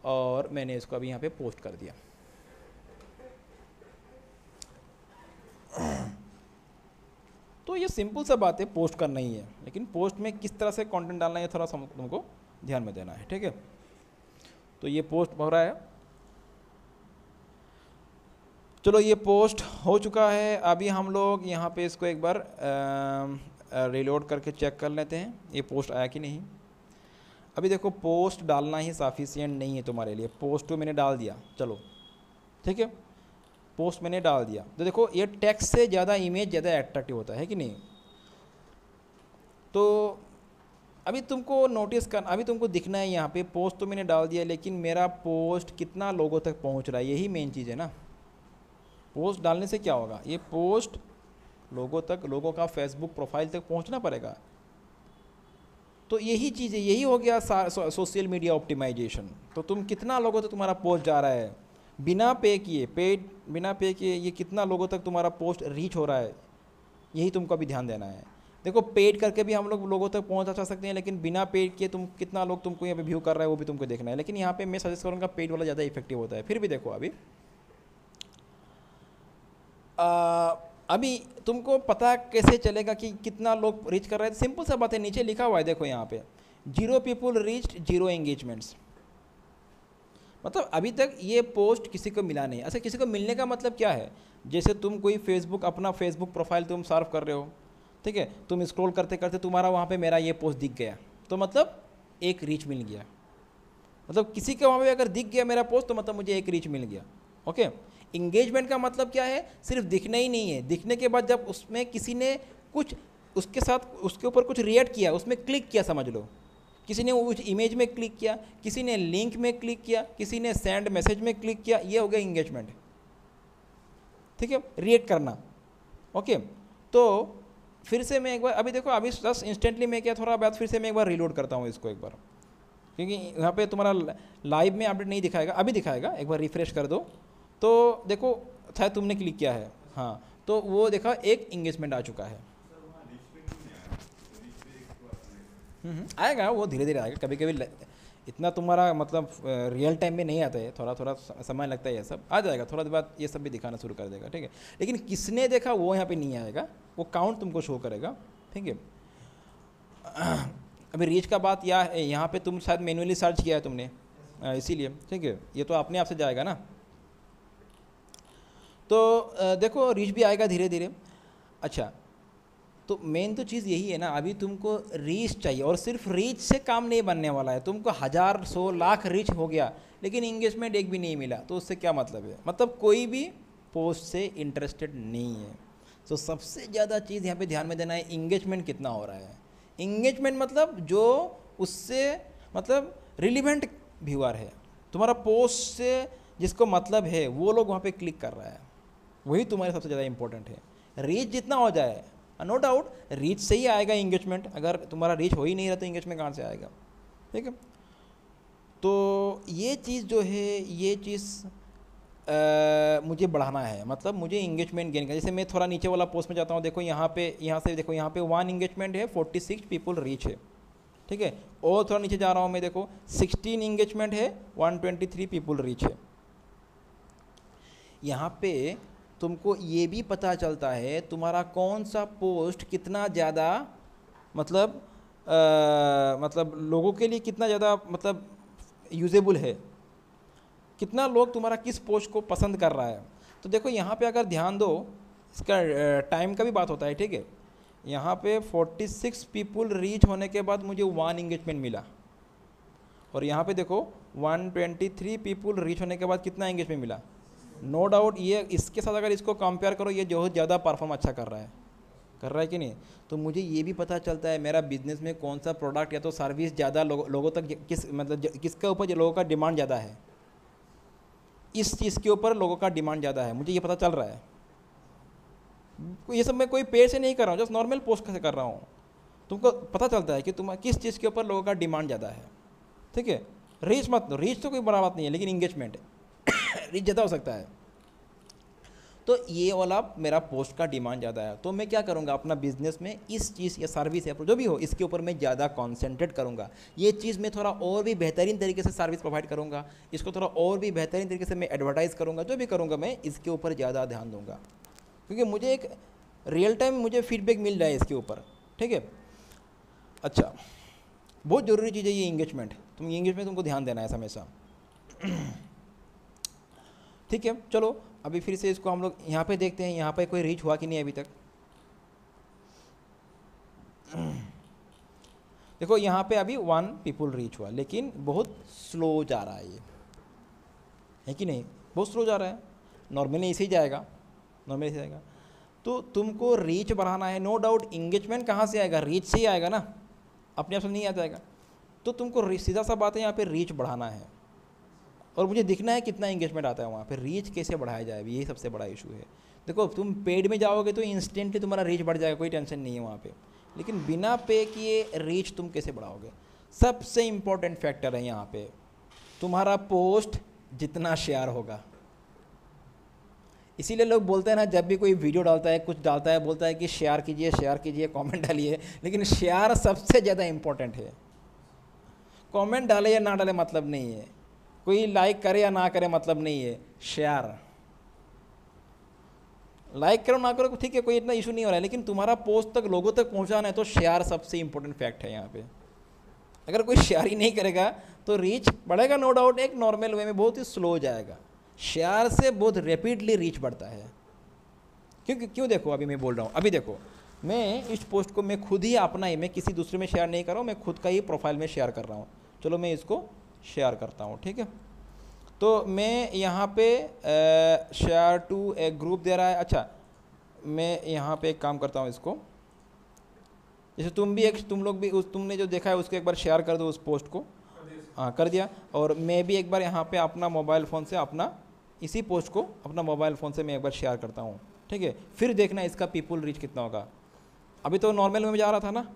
और मैंने इसको अभी यहाँ पे पोस्ट कर दिया। तो ये सिंपल सा बात है, पोस्ट करना ही है, लेकिन पोस्ट में किस तरह से कॉन्टेंट डालना है थोड़ा सा तुमको ध्यान में देना है। ठीक है, तो ये पोस्ट हो रहा है। चलो ये पोस्ट हो चुका है। अभी हम लोग यहाँ पे इसको एक बार रीलोड करके चेक कर लेते हैं ये पोस्ट आया कि नहीं। अभी देखो पोस्ट डालना ही सफिशिएंट नहीं है तुम्हारे लिए। पोस्ट तो मैंने डाल दिया, चलो ठीक है, पोस्ट मैंने डाल दिया। तो देखो ये टेक्स्ट से ज़्यादा इमेज ज़्यादा एट्रैक्टिव होता है कि नहीं। तो अभी तुमको नोटिस करना, अभी तुमको दिखना है यहाँ पर पोस्ट तो मैंने डाल दिया, लेकिन मेरा पोस्ट कितना लोगों तक पहुँच रहा है, यही मेन चीज़ है ना। पोस्ट डालने से क्या होगा, ये पोस्ट लोगों तक, लोगों का फेसबुक प्रोफाइल तक पहुंचना पड़ेगा। तो यही चीज़ है, यही हो गया सोशल मीडिया ऑप्टिमाइजेशन। तो तुम कितना लोगों तक तुम्हारा पोस्ट जा रहा है बिना पे किए, पेड बिना पे किए, ये कितना लोगों तक तुम्हारा पोस्ट रीच हो रहा है, यही तुमको भी ध्यान देना है। देखो पेड करके भी हम लोग लोगों तक पहुँचा सकते हैं, लेकिन बिना पेड किए तुम कितना लोग तुमको यहाँ पर व्यू कर रहा है वो भी तुमको देखना है। लेकिन यहाँ पर मैं सजेस्ट करूँगा पेड वाला ज़्यादा इफेक्टिव होता है। फिर भी देखो अभी अभी तुमको पता कैसे चलेगा कि कितना लोग रीच कर रहे हैं। सिंपल सा बात है, नीचे लिखा हुआ है देखो यहाँ पे, 0 people reached 0 engagements। मतलब अभी तक ये पोस्ट किसी को मिला नहीं। अच्छा, किसी को मिलने का मतलब क्या है, जैसे तुम कोई फेसबुक, अपना फेसबुक प्रोफाइल तुम सर्व कर रहे हो, ठीक है, तुम स्क्रॉल करते करते तुम्हारा वहाँ पर मेरा ये पोस्ट दिख गया, तो मतलब एक रीच मिल गया। मतलब किसी के वहाँ पर अगर दिख गया मेरा पोस्ट तो मतलब मुझे एक रीच मिल गया। ओके, इंगेजमेंट का मतलब क्या है, सिर्फ दिखना ही नहीं है, दिखने के बाद जब उसमें किसी ने कुछ उसके साथ, उसके ऊपर कुछ रिएक्ट किया, उसमें क्लिक किया, समझ लो किसी ने उस इमेज में क्लिक किया, किसी ने लिंक में क्लिक किया, किसी ने सेंड मैसेज में क्लिक किया, ये हो गया इंगेजमेंट। ठीक है, रिएक्ट करना। ओके, तो फिर से मैं एक बार, अभी देखो अभी जस्ट इंस्टेंटली मैं क्या, थोड़ा बात फिर से मैं एक बार रीलोड करता हूँ इसको एक बार, क्योंकि यहाँ पर तुम्हारा लाइव में अपडेट नहीं दिखाएगा, अभी दिखाएगा। एक बार रिफ्रेश कर दो तो देखो शायद तुमने क्लिक किया है, हाँ, तो वो देखा एक इंगेजमेंट आ चुका है। आएगा वो धीरे धीरे आएगा, कभी कभी इतना तुम्हारा मतलब रियल टाइम में नहीं आता है, थोड़ा थोड़ा समय लगता है, ये सब आ जाएगा थोड़ा देर बाद, ये सब भी दिखाना शुरू कर देगा। ठीक है, लेकिन किसने देखा वो यहाँ पे नहीं आएगा, वो काउंट तुमको शो करेगा। ठीक है, अभी रीच का बात यह है, यहाँ पर तुम शायद मैनुअली सर्च किया है तुमने, इसीलिए ठीक है, ये तो अपने आप से जाएगा ना। तो देखो रीच भी आएगा धीरे धीरे। अच्छा, तो मेन तो चीज़ यही है ना, अभी तुमको रीच चाहिए, और सिर्फ रीच से काम नहीं बनने वाला है। तुमको 1000, 100, लाख रीच हो गया लेकिन इंगेजमेंट एक भी नहीं मिला, तो उससे क्या मतलब है, मतलब कोई भी पोस्ट से इंटरेस्टेड नहीं है। तो सबसे ज़्यादा चीज़ यहाँ पे ध्यान में देना है, इंगेजमेंट कितना हो रहा है। इंगेजमेंट मतलब जो उससे मतलब रिलीवेंट व्यूअर है तुम्हारा पोस्ट से, जिसको मतलब है वो लोग वहाँ पर क्लिक कर रहा है, वही तुम्हारे सबसे ज़्यादा इंपॉर्टेंट है। रीच जितना हो जाए, नो डाउट रीच से ही आएगा इंगेजमेंट। अगर तुम्हारा रीच हो ही नहीं रहा तो इंगेजमेंट कहाँ से आएगा। ठीक है, तो ये चीज़ जो है, ये चीज़ मुझे बढ़ाना है, मतलब मुझे इंगेजमेंट गेन करना। जैसे मैं थोड़ा नीचे वाला पोस्ट में जाता हूँ, देखो यहाँ पे, यहाँ से देखो यहाँ पे 1 engagement है, 46 people रीच है। ठीक है, और थोड़ा नीचे जा रहा हूँ मैं, देखो 16 engagement है, 123 people रीच है। यहाँ पे तुमको ये भी पता चलता है तुम्हारा कौन सा पोस्ट कितना ज़्यादा मतलब लोगों के लिए कितना ज़्यादा मतलब यूजेबल है, कितना लोग तुम्हारा किस पोस्ट को पसंद कर रहा है। तो देखो यहाँ पे अगर ध्यान दो, इसका टाइम का भी बात होता है। ठीक है, यहाँ पे 46 people रीच होने के बाद मुझे 1 engagement मिला, और यहाँ पे देखो 123 people रीच होने के बाद कितना एंगेजमेंट मिला। नो डाउट ये इसके साथ अगर इसको कंपेयर करो, ये बहुत ज़्यादा परफॉर्म अच्छा कर रहा है, कर रहा है कि नहीं, तो मुझे ये भी पता चलता है मेरा बिजनेस में कौन सा प्रोडक्ट या तो सर्विस ज़्यादा लोगों तक किसके ऊपर लोगों का डिमांड ज़्यादा है, इस चीज़ के ऊपर लोगों का डिमांड ज़्यादा है, मुझे ये पता चल रहा है। ये सब मैं कोई पे से नहीं कर रहा हूँ, जस्ट नॉर्मल पोस्ट से कर रहा हूँ। तुमको पता चलता है कि तुम किस चीज़ के ऊपर लोगों का डिमांड ज़्यादा है, ठीक है। रीच तो कोई बड़ा बात नहीं है, लेकिन इंगेजमेंट रीच ज़्यादा हो सकता है। तो ये वाला मेरा पोस्ट का डिमांड ज़्यादा है, तो मैं क्या करूँगा अपना बिजनेस में इस चीज़ या सर्विस या जो भी हो इसके ऊपर मैं ज़्यादा कॉन्सेंट्रेट करूँगा। ये चीज़ मैं थोड़ा और भी बेहतरीन तरीके से सर्विस प्रोवाइड करूँगा, इसको थोड़ा और भी बेहतरीन तरीके से मैं एडवर्टाइज़ करूँगा, जो भी करूँगा मैं इसके ऊपर ज़्यादा ध्यान दूँगा, क्योंकि मुझे एक रियल टाइम मुझे फीडबैक मिल रहा है इसके ऊपर, ठीक है। अच्छा, बहुत ज़रूरी चीज़ है ये इंगेजमेंट, तुम इंगेजमेंट तुमको ध्यान देना है हमेशा, ठीक है। चलो अभी फिर से इसको हम लोग यहाँ पे देखते हैं, यहाँ पे कोई रीच हुआ कि नहीं अभी तक। देखो यहाँ पे अभी 1 पीपल रीच हुआ, लेकिन बहुत स्लो जा रहा है ये, है कि नहीं, बहुत स्लो जा रहा है। नॉर्मली ऐसे ही जाएगा, नॉर्मली ऐसे जाएगा। तो तुमको रीच बढ़ाना है, नो डाउट। इंगेजमेंट कहाँ से आएगा? रीच से ही आएगा ना, अपने आप से नहीं आ जाएगा। तो तुमको सीधा सा बात है, यहाँ पे रीच बढ़ाना है और मुझे दिखना है कितना इंगेजमेंट आता है वहाँ पे, रीच कैसे बढ़ाया जाए, यही सबसे बड़ा इशू है। देखो तुम पेड में जाओगे तो इंस्टेंटली तुम्हारा रीच बढ़ जाएगा, कोई टेंशन नहीं है वहाँ पे, लेकिन बिना पे किए रीच तुम कैसे बढ़ाओगे? सबसे इम्पॉर्टेंट फैक्टर है यहाँ पे तुम्हारा पोस्ट जितना शेयर होगा। इसीलिए लोग बोलते हैं ना, जब भी कोई वीडियो डालता है, कुछ डालता है, बोलता है कि शेयर कीजिए, शेयर कीजिए, कॉमेंट डालिए, लेकिन शेयर सबसे ज़्यादा इम्पॉर्टेंट है। कॉमेंट डाले या ना डाले मतलब नहीं है, कोई लाइक करे या ना करे मतलब नहीं है, शेयर। लाइक करो ना करो ठीक है, कोई इतना इशू नहीं हो रहा है, लेकिन तुम्हारा पोस्ट तक लोगों तक पहुंचाना है तो शेयर सबसे इम्पोर्टेंट फैक्ट है यहाँ पे। अगर कोई शेयर ही नहीं करेगा तो रीच बढ़ेगा नो डाउट, एक नॉर्मल वे में बहुत ही स्लो जाएगा। शेयर से बहुत रेपिडली रीच बढ़ता है, क्योंकि क्यों देखो अभी मैं बोल रहा हूँ, अभी देखो मैं इस पोस्ट को मैं खुद ही अपना ही, मैं किसी दूसरे में शेयर नहीं कर रहा हूँ, मैं खुद का ही प्रोफाइल में शेयर कर रहा हूँ। चलो मैं इसको शेयर करता हूँ, ठीक है। तो मैं यहाँ पे शेयर टू एक ग्रुप दे रहा है। अच्छा मैं यहाँ पे एक काम करता हूँ इसको, जैसे तुम लोग भी तुमने जो देखा है उसको एक बार शेयर कर दो उस पोस्ट को, हाँ कर दिया। और मैं भी एक बार यहाँ पे अपना मोबाइल फ़ोन से अपना इसी पोस्ट को अपना मोबाइल फ़ोन से मैं एक बार शेयर करता हूँ, ठीक है। फिर देखना इसका पीपल रीच कितना होगा। अभी तो नॉर्मल में जा रहा था ना,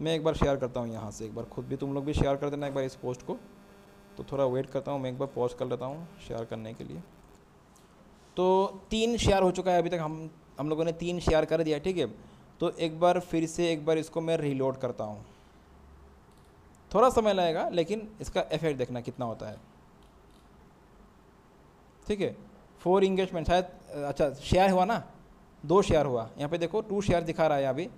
मैं एक बार शेयर करता हूँ यहाँ से, एक बार खुद भी तुम लोग भी शेयर कर देना एक बार इस पोस्ट को। तो थोड़ा वेट करता हूँ मैं, एक बार पॉज कर लेता हूँ शेयर करने के लिए। तो 3 शेयर हो चुका है अभी तक, हम लोगों ने 3 शेयर कर दिया, ठीक है। तो एक बार फिर से एक बार इसको मैं रीलोड करता हूँ, थोड़ा समय लगेगा लेकिन इसका इफेक्ट देखना कितना होता है, ठीक है। 4 इंगेजमेंट शायद, अच्छा शेयर हुआ ना, 2 शेयर हुआ, यहाँ पे देखो 2 शेयर दिखा रहा है अभी।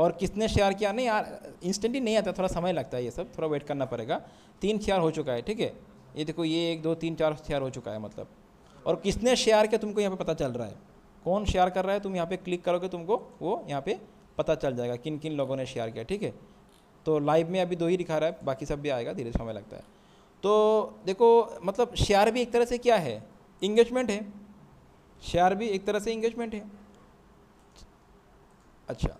और किसने शेयर किया नहीं यार, इंस्टेंटली नहीं आता, थोड़ा समय लगता है ये सब, थोड़ा वेट करना पड़ेगा। 3 शेयर हो चुका है, ठीक है। ये देखो ये 1 2 3 4 शेयर हो चुका है मतलब। और किसने शेयर किया तुमको यहाँ पे पता चल रहा है, कौन शेयर कर रहा है, तुम यहाँ पे क्लिक करोगे तुमको वो यहाँ पे पता चल जाएगा किन किन लोगों ने शेयर किया, ठीक है। तो लाइव में अभी 2 ही दिखा रहा है, बाकी सब भी आएगा, धीरे समय लगता है। तो देखो मतलब शेयर भी एक तरह से क्या है, इंगेजमेंट है, शेयर भी एक तरह से इंगेजमेंट है। अच्छा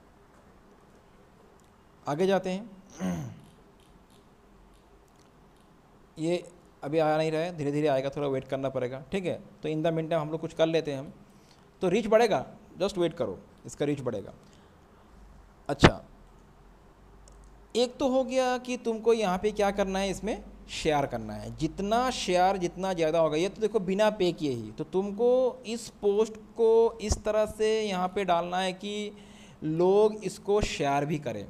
आगे जाते हैं, ये अभी आ नहीं रहा है, धीरे धीरे आएगा, थोड़ा वेट करना पड़ेगा, ठीक है। तो इन द मिनट हम लोग कुछ कर लेते हैं हम, तो रीच बढ़ेगा, जस्ट वेट करो, इसका रीच बढ़ेगा। अच्छा एक तो हो गया कि तुमको यहाँ पे क्या करना है, इसमें शेयर करना है, जितना शेयर जितना ज़्यादा होगा। ये तो देखो बिना पे किए ही, तो तुमको इस पोस्ट को इस तरह से यहाँ पे डालना है कि लोग इसको शेयर भी करें,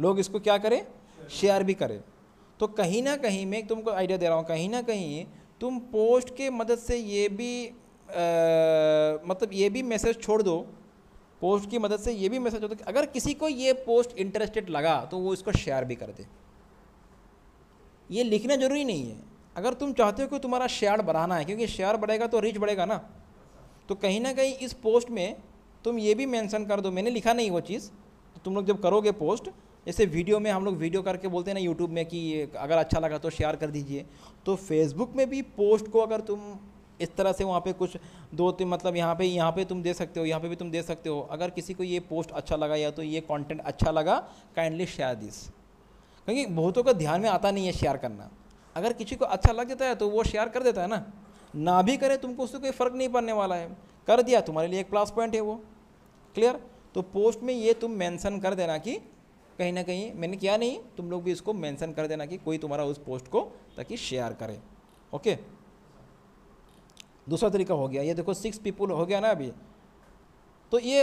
लोग इसको क्या करें, शेयर भी करें। तो कहीं ना कहीं मैं तुमको आइडिया दे रहा हूँ, कहीं ना कहीं तुम पोस्ट के मदद से ये भी मतलब ये भी मैसेज छोड़ दो, पोस्ट की मदद से ये भी मैसेज होता है कि अगर किसी को ये पोस्ट इंटरेस्टेड लगा तो वो इसको शेयर भी कर दे। ये लिखना जरूरी नहीं है, अगर तुम चाहते हो कि तुम्हारा शेयर बढ़ाना है, क्योंकि शेयर बढ़ेगा तो रीच बढ़ेगा ना। तो कहीं ना कहीं इस पोस्ट में तुम ये भी मेंशन कर दो, मैंने लिखा नहीं वो चीज़, तो तुम लोग जब करोगे पोस्ट, जैसे वीडियो में हम लोग वीडियो करके बोलते हैं ना यूट्यूब में कि अगर अच्छा लगा तो शेयर कर दीजिए, तो फेसबुक में भी पोस्ट को अगर तुम इस तरह से वहाँ पे कुछ दो तीन मतलब यहाँ पे तुम दे सकते हो, यहाँ पे भी तुम दे सकते हो। अगर किसी को ये पोस्ट अच्छा लगा या तो ये कंटेंट अच्छा लगा, काइंडली शेयर दिस, क्योंकि बहुतों का ध्यान में आता नहीं है शेयर करना। अगर किसी को अच्छा लग जाता है तो वो शेयर कर देता है ना, ना भी करे तुमको उससे कोई फ़र्क नहीं पड़ने वाला है, कर दिया तुम्हारे लिए एक प्लस पॉइंट है वो। क्लियर? तो पोस्ट में ये तुम मेंशन कर देना कि कहीं ना कहीं मैंने किया नहीं, तुम लोग भी इसको मेंशन कर देना कि कोई तुम्हारा उस पोस्ट को ताकि शेयर करे। ओके, दूसरा तरीका हो गया, ये देखो 6 पीपल हो गया ना अभी, तो ये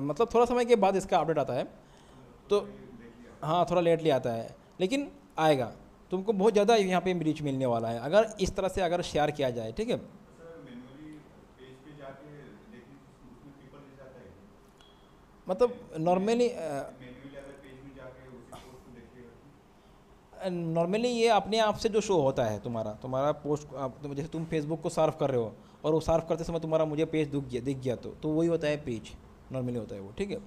मतलब थोड़ा समय के बाद इसका अपडेट आता है, तो हाँ थोड़ा लेटली आता है लेकिन आएगा, तुमको बहुत ज़्यादा यहाँ पे रीच मिलने वाला है अगर इस तरह से अगर शेयर किया जाए। ठीक है, मतलब नॉर्मली ये अपने आप से जो शो होता है तुम्हारा पोस्ट, जैसे तुम फेसबुक को सर्फ कर रहे हो और वो सर्फ करते समय तुम्हारा मुझे पेज दिख गया तो वही होता है पेज, नॉर्मली होता है वो। ठीक है,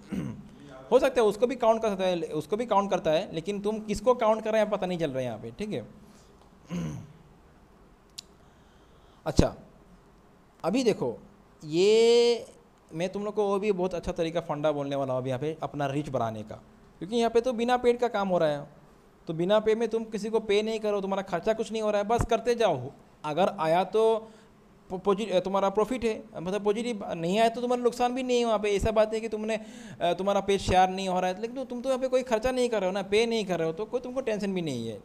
हो सकता है उसको भी काउंट कर सकता है, उसको भी काउंट करता है, लेकिन तुम किसको काउंट कर रहे हैं पता नहीं चल रहा है यहाँ पे। ठीक है, अच्छा अभी देखो ये मैं तुम लोग को वो भी बहुत अच्छा तरीका फंडा बोलने वाला हूँ अभी यहाँ पे अपना रीच बढ़ाने का, क्योंकि यहाँ पे तो बिना पेड का काम हो रहा है, तो बिना पे में तुम किसी को पे नहीं करो, तुम्हारा खर्चा कुछ नहीं हो रहा है, बस करते जाओ। अगर आया तो तुम्हारा प्रॉफिट है, मतलब पॉजिटिव, नहीं आया तो तुम्हारा नुकसान भी नहीं है वहाँ पे। ऐसा बात है कि तुम्हारा पेज शेयर नहीं हो रहा है, लेकिन तुम तो यहाँ पे कोई खर्चा नहीं कर रहे हो ना, पे नहीं कर रहे हो, तो कोई तुमको टेंशन भी नहीं है,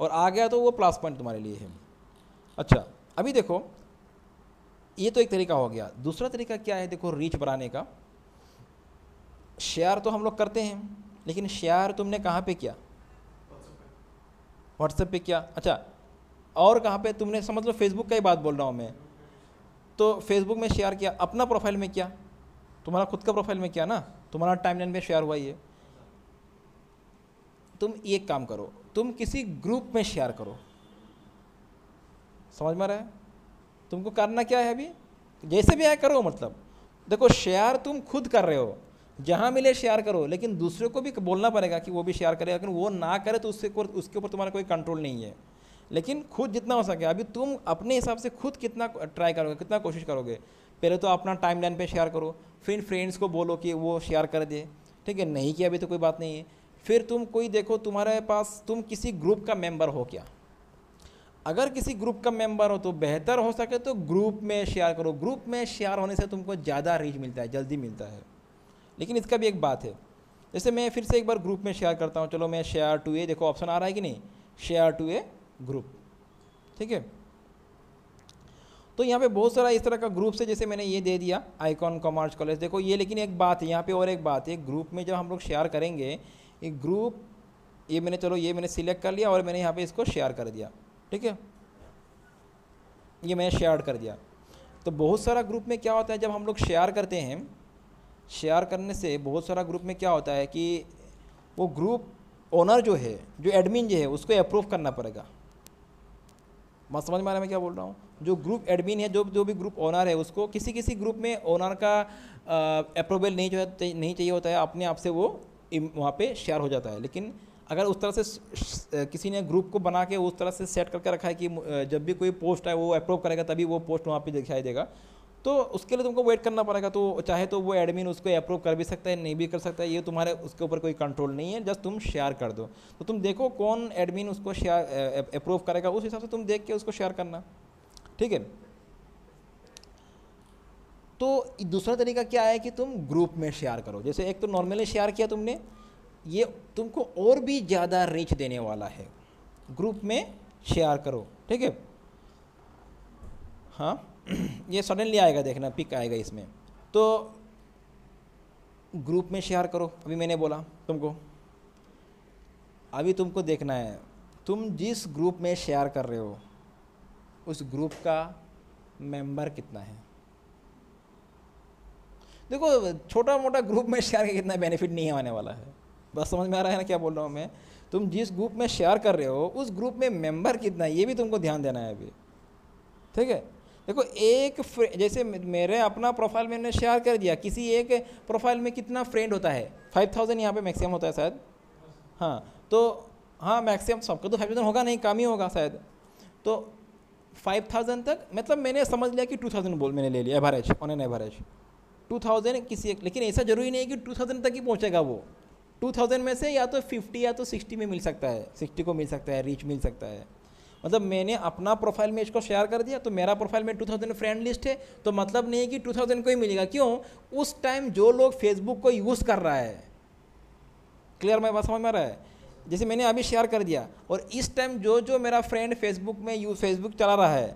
और आ गया तो वो प्लस पॉइंट तुम्हारे लिए है। अच्छा अभी देखो ये तो एक तरीका हो गया, दूसरा तरीका क्या है देखो रीच बढ़ाने का। शेयर तो हम लोग करते हैं, लेकिन शेयर तुमने कहाँ पे किया? व्हाट्सएप पे किया। अच्छा और कहाँ पे तुमने, समझ लो फेसबुक का ही बात बोल रहा हूँ मैं, तो फेसबुक में शेयर किया, अपना प्रोफाइल में किया, तुम्हारा खुद का प्रोफाइल में किया ना, तुम्हारा टाइमलाइन में शेयर हुआ। ये तुम एक काम करो, तुम किसी ग्रुप में शेयर करो, समझ में आ रहा है तुमको करना क्या है अभी, जैसे भी है करो। मतलब देखो शेयर तुम खुद कर रहे हो, जहाँ मिले शेयर करो, लेकिन दूसरे को भी बोलना पड़ेगा कि वो भी शेयर करे, अगर वो ना करे तो उसके ऊपर तुम्हारा कोई कंट्रोल नहीं है। लेकिन खुद जितना हो सके अभी तुम अपने हिसाब से खुद कितना ट्राई करोगे, कितना कोशिश करोगे, पहले तो अपना टाइमलाइन पे शेयर करो, फिर फ्रेंड्स को बोलो कि वो शेयर कर दे। ठीक है, नहीं किया अभी तो कोई बात नहीं है, फिर तुम कोई देखो तुम्हारे पास, तुम किसी ग्रुप का मेम्बर हो क्या? अगर किसी ग्रुप का मेंबर हो तो बेहतर हो सके तो ग्रुप में शेयर करो, ग्रुप में शेयर होने से तुमको ज़्यादा रीच मिलता है, जल्दी मिलता है। लेकिन इसका भी एक बात है, जैसे मैं फिर से एक बार ग्रुप में शेयर करता हूँ, चलो मैं शेयर टू ए, देखो ऑप्शन आ रहा है कि नहीं, शेयर टू ए ग्रुप। ठीक है, तो यहाँ पे बहुत सारा इस तरह का ग्रुप से, जैसे मैंने ये दे दिया आइकॉन कॉमर्स कॉलेज, देखो ये। लेकिन एक बात है यहाँ पर, और एक बात है ग्रुप में जब हम लोग शेयर करेंगे, एक ग्रुप ये मैंने, चलो ये मैंने सिलेक्ट कर लिया और मैंने यहाँ पर इसको शेयर कर दिया। ठीक है, ये मैंने शेयर कर दिया। तो बहुत सारा ग्रुप में क्या होता है, जब हम लोग शेयर करते हैं, शेयर करने से बहुत सारा ग्रुप में क्या होता है कि वो ग्रुप ओनर जो है, जो एडमिन जो है, उसको अप्रूव करना पड़ेगा। मैं समझ में आ रहा है मैं क्या बोल रहा हूँ, जो ग्रुप एडमिन है, जो भी ग्रुप ओनर है, उसको किसी ग्रुप में ओनर का अप्रूवल नहीं चाहिए होता है, अपने आप से वो वहाँ पर शेयर हो जाता है। लेकिन अगर उस तरह से किसी ने ग्रुप को बना के उस तरह से सेट करके रखा है कि जब भी कोई पोस्ट आए वो अप्रूव करेगा, तभी वो पोस्ट वहाँ पे दिखाई देगा, तो उसके लिए तुमको वेट करना पड़ेगा। तो चाहे तो वो एडमिन उसको अप्रूव कर भी सकता है, नहीं भी कर सकता है, ये तुम्हारे उसके ऊपर कोई कंट्रोल नहीं है, जस्ट तुम शेयर कर दो। तो तुम देखो कौन एडमिन उसको शेयर अप्रूव करेगा, उस हिसाब से तुम देख के उसको शेयर करना। ठीक है, तो दूसरा तरीका क्या है कि तुम ग्रुप में शेयर करो। जैसे एक तो नॉर्मली शेयर किया तुमने, ये तुमको और भी ज़्यादा रीच देने वाला है, ग्रुप में शेयर करो। ठीक है, हाँ ये सडनली आएगा, देखना पिक आएगा इसमें। तो ग्रुप में शेयर करो, अभी मैंने बोला तुमको, अभी तुमको देखना है तुम जिस ग्रुप में शेयर कर रहे हो उस ग्रुप का मेंबर कितना है। देखो छोटा मोटा ग्रुप में शेयर का कितना बेनिफिट नहीं आने वाला है, बस समझ में आ रहा है ना क्या बोल रहा हूँ मैं। तुम जिस ग्रुप में शेयर कर रहे हो उस ग्रुप में मेंबर कितना है, ये भी तुमको ध्यान देना है अभी। ठीक है, देखो एक जैसे मेरे अपना प्रोफाइल मैंने शेयर कर दिया, किसी एक प्रोफाइल में कितना फ्रेंड होता है, 5000 यहाँ पे मैक्सिमम होता है शायद, हाँ तो हाँ मैक्सिमम सबका तो 5000 होगा नहीं, कम ही होगा शायद। तो 5000 तक, मतलब मैंने समझ लिया कि 2000 बोल मैंने ले लिया एवरेज, ऑन एन एवरेज 2000 किसी एक, लेकिन ऐसा जरूरी नहीं है कि 2000 तक ही पहुंचेगा वो, 2000 में से या तो 50 या तो 60 में मिल सकता है, 60 को मिल सकता है, रीच मिल सकता है। मतलब मैंने अपना प्रोफाइल में इसको शेयर कर दिया तो मेरा प्रोफाइल में 2000 फ्रेंड लिस्ट है, तो मतलब नहीं है कि 2000 को ही मिलेगा। क्यों? उस टाइम जो लोग फेसबुक को यूज़ कर रहा है, क्लियर मेरी बात समझ में आ रहा है? जैसे मैंने अभी शेयर कर दिया और इस टाइम जो जो मेरा फ्रेंड फेसबुक में फेसबुक चला रहा है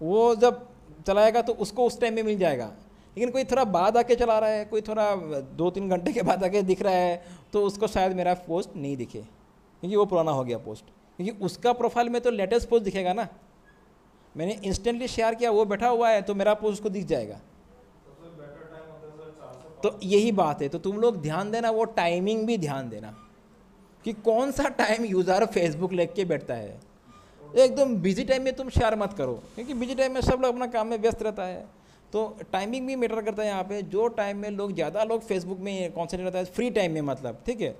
वो जब चलाएगा तो उसको उस टाइम में मिल जाएगा। लेकिन कोई थोड़ा बाद आके चला रहा है, कोई थोड़ा 2-3 घंटे के बाद आके दिख रहा है, तो उसको शायद मेरा पोस्ट नहीं दिखे क्योंकि वो पुराना हो गया पोस्ट, क्योंकि उसका प्रोफाइल में तो लेटेस्ट पोस्ट दिखेगा ना। मैंने इंस्टेंटली शेयर किया, वो बैठा हुआ है तो मेरा पोस्ट को दिख जाएगा। तो यही बात है, तो तुम लोग ध्यान देना, वो टाइमिंग भी ध्यान देना कि कौन सा टाइम यूज़र फेसबुक लेके बैठता है। एकदम बिजी टाइम में तुम शेयर मत करो, क्योंकि बिजी टाइम में सब लोग अपना काम में व्यस्त रहता है। तो टाइमिंग भी मैटर करता है यहाँ पे, जो टाइम में लोग ज़्यादा लोग फेसबुक में कॉन्सेंट्रेट रहता है, फ्री टाइम में मतलब, ठीक है।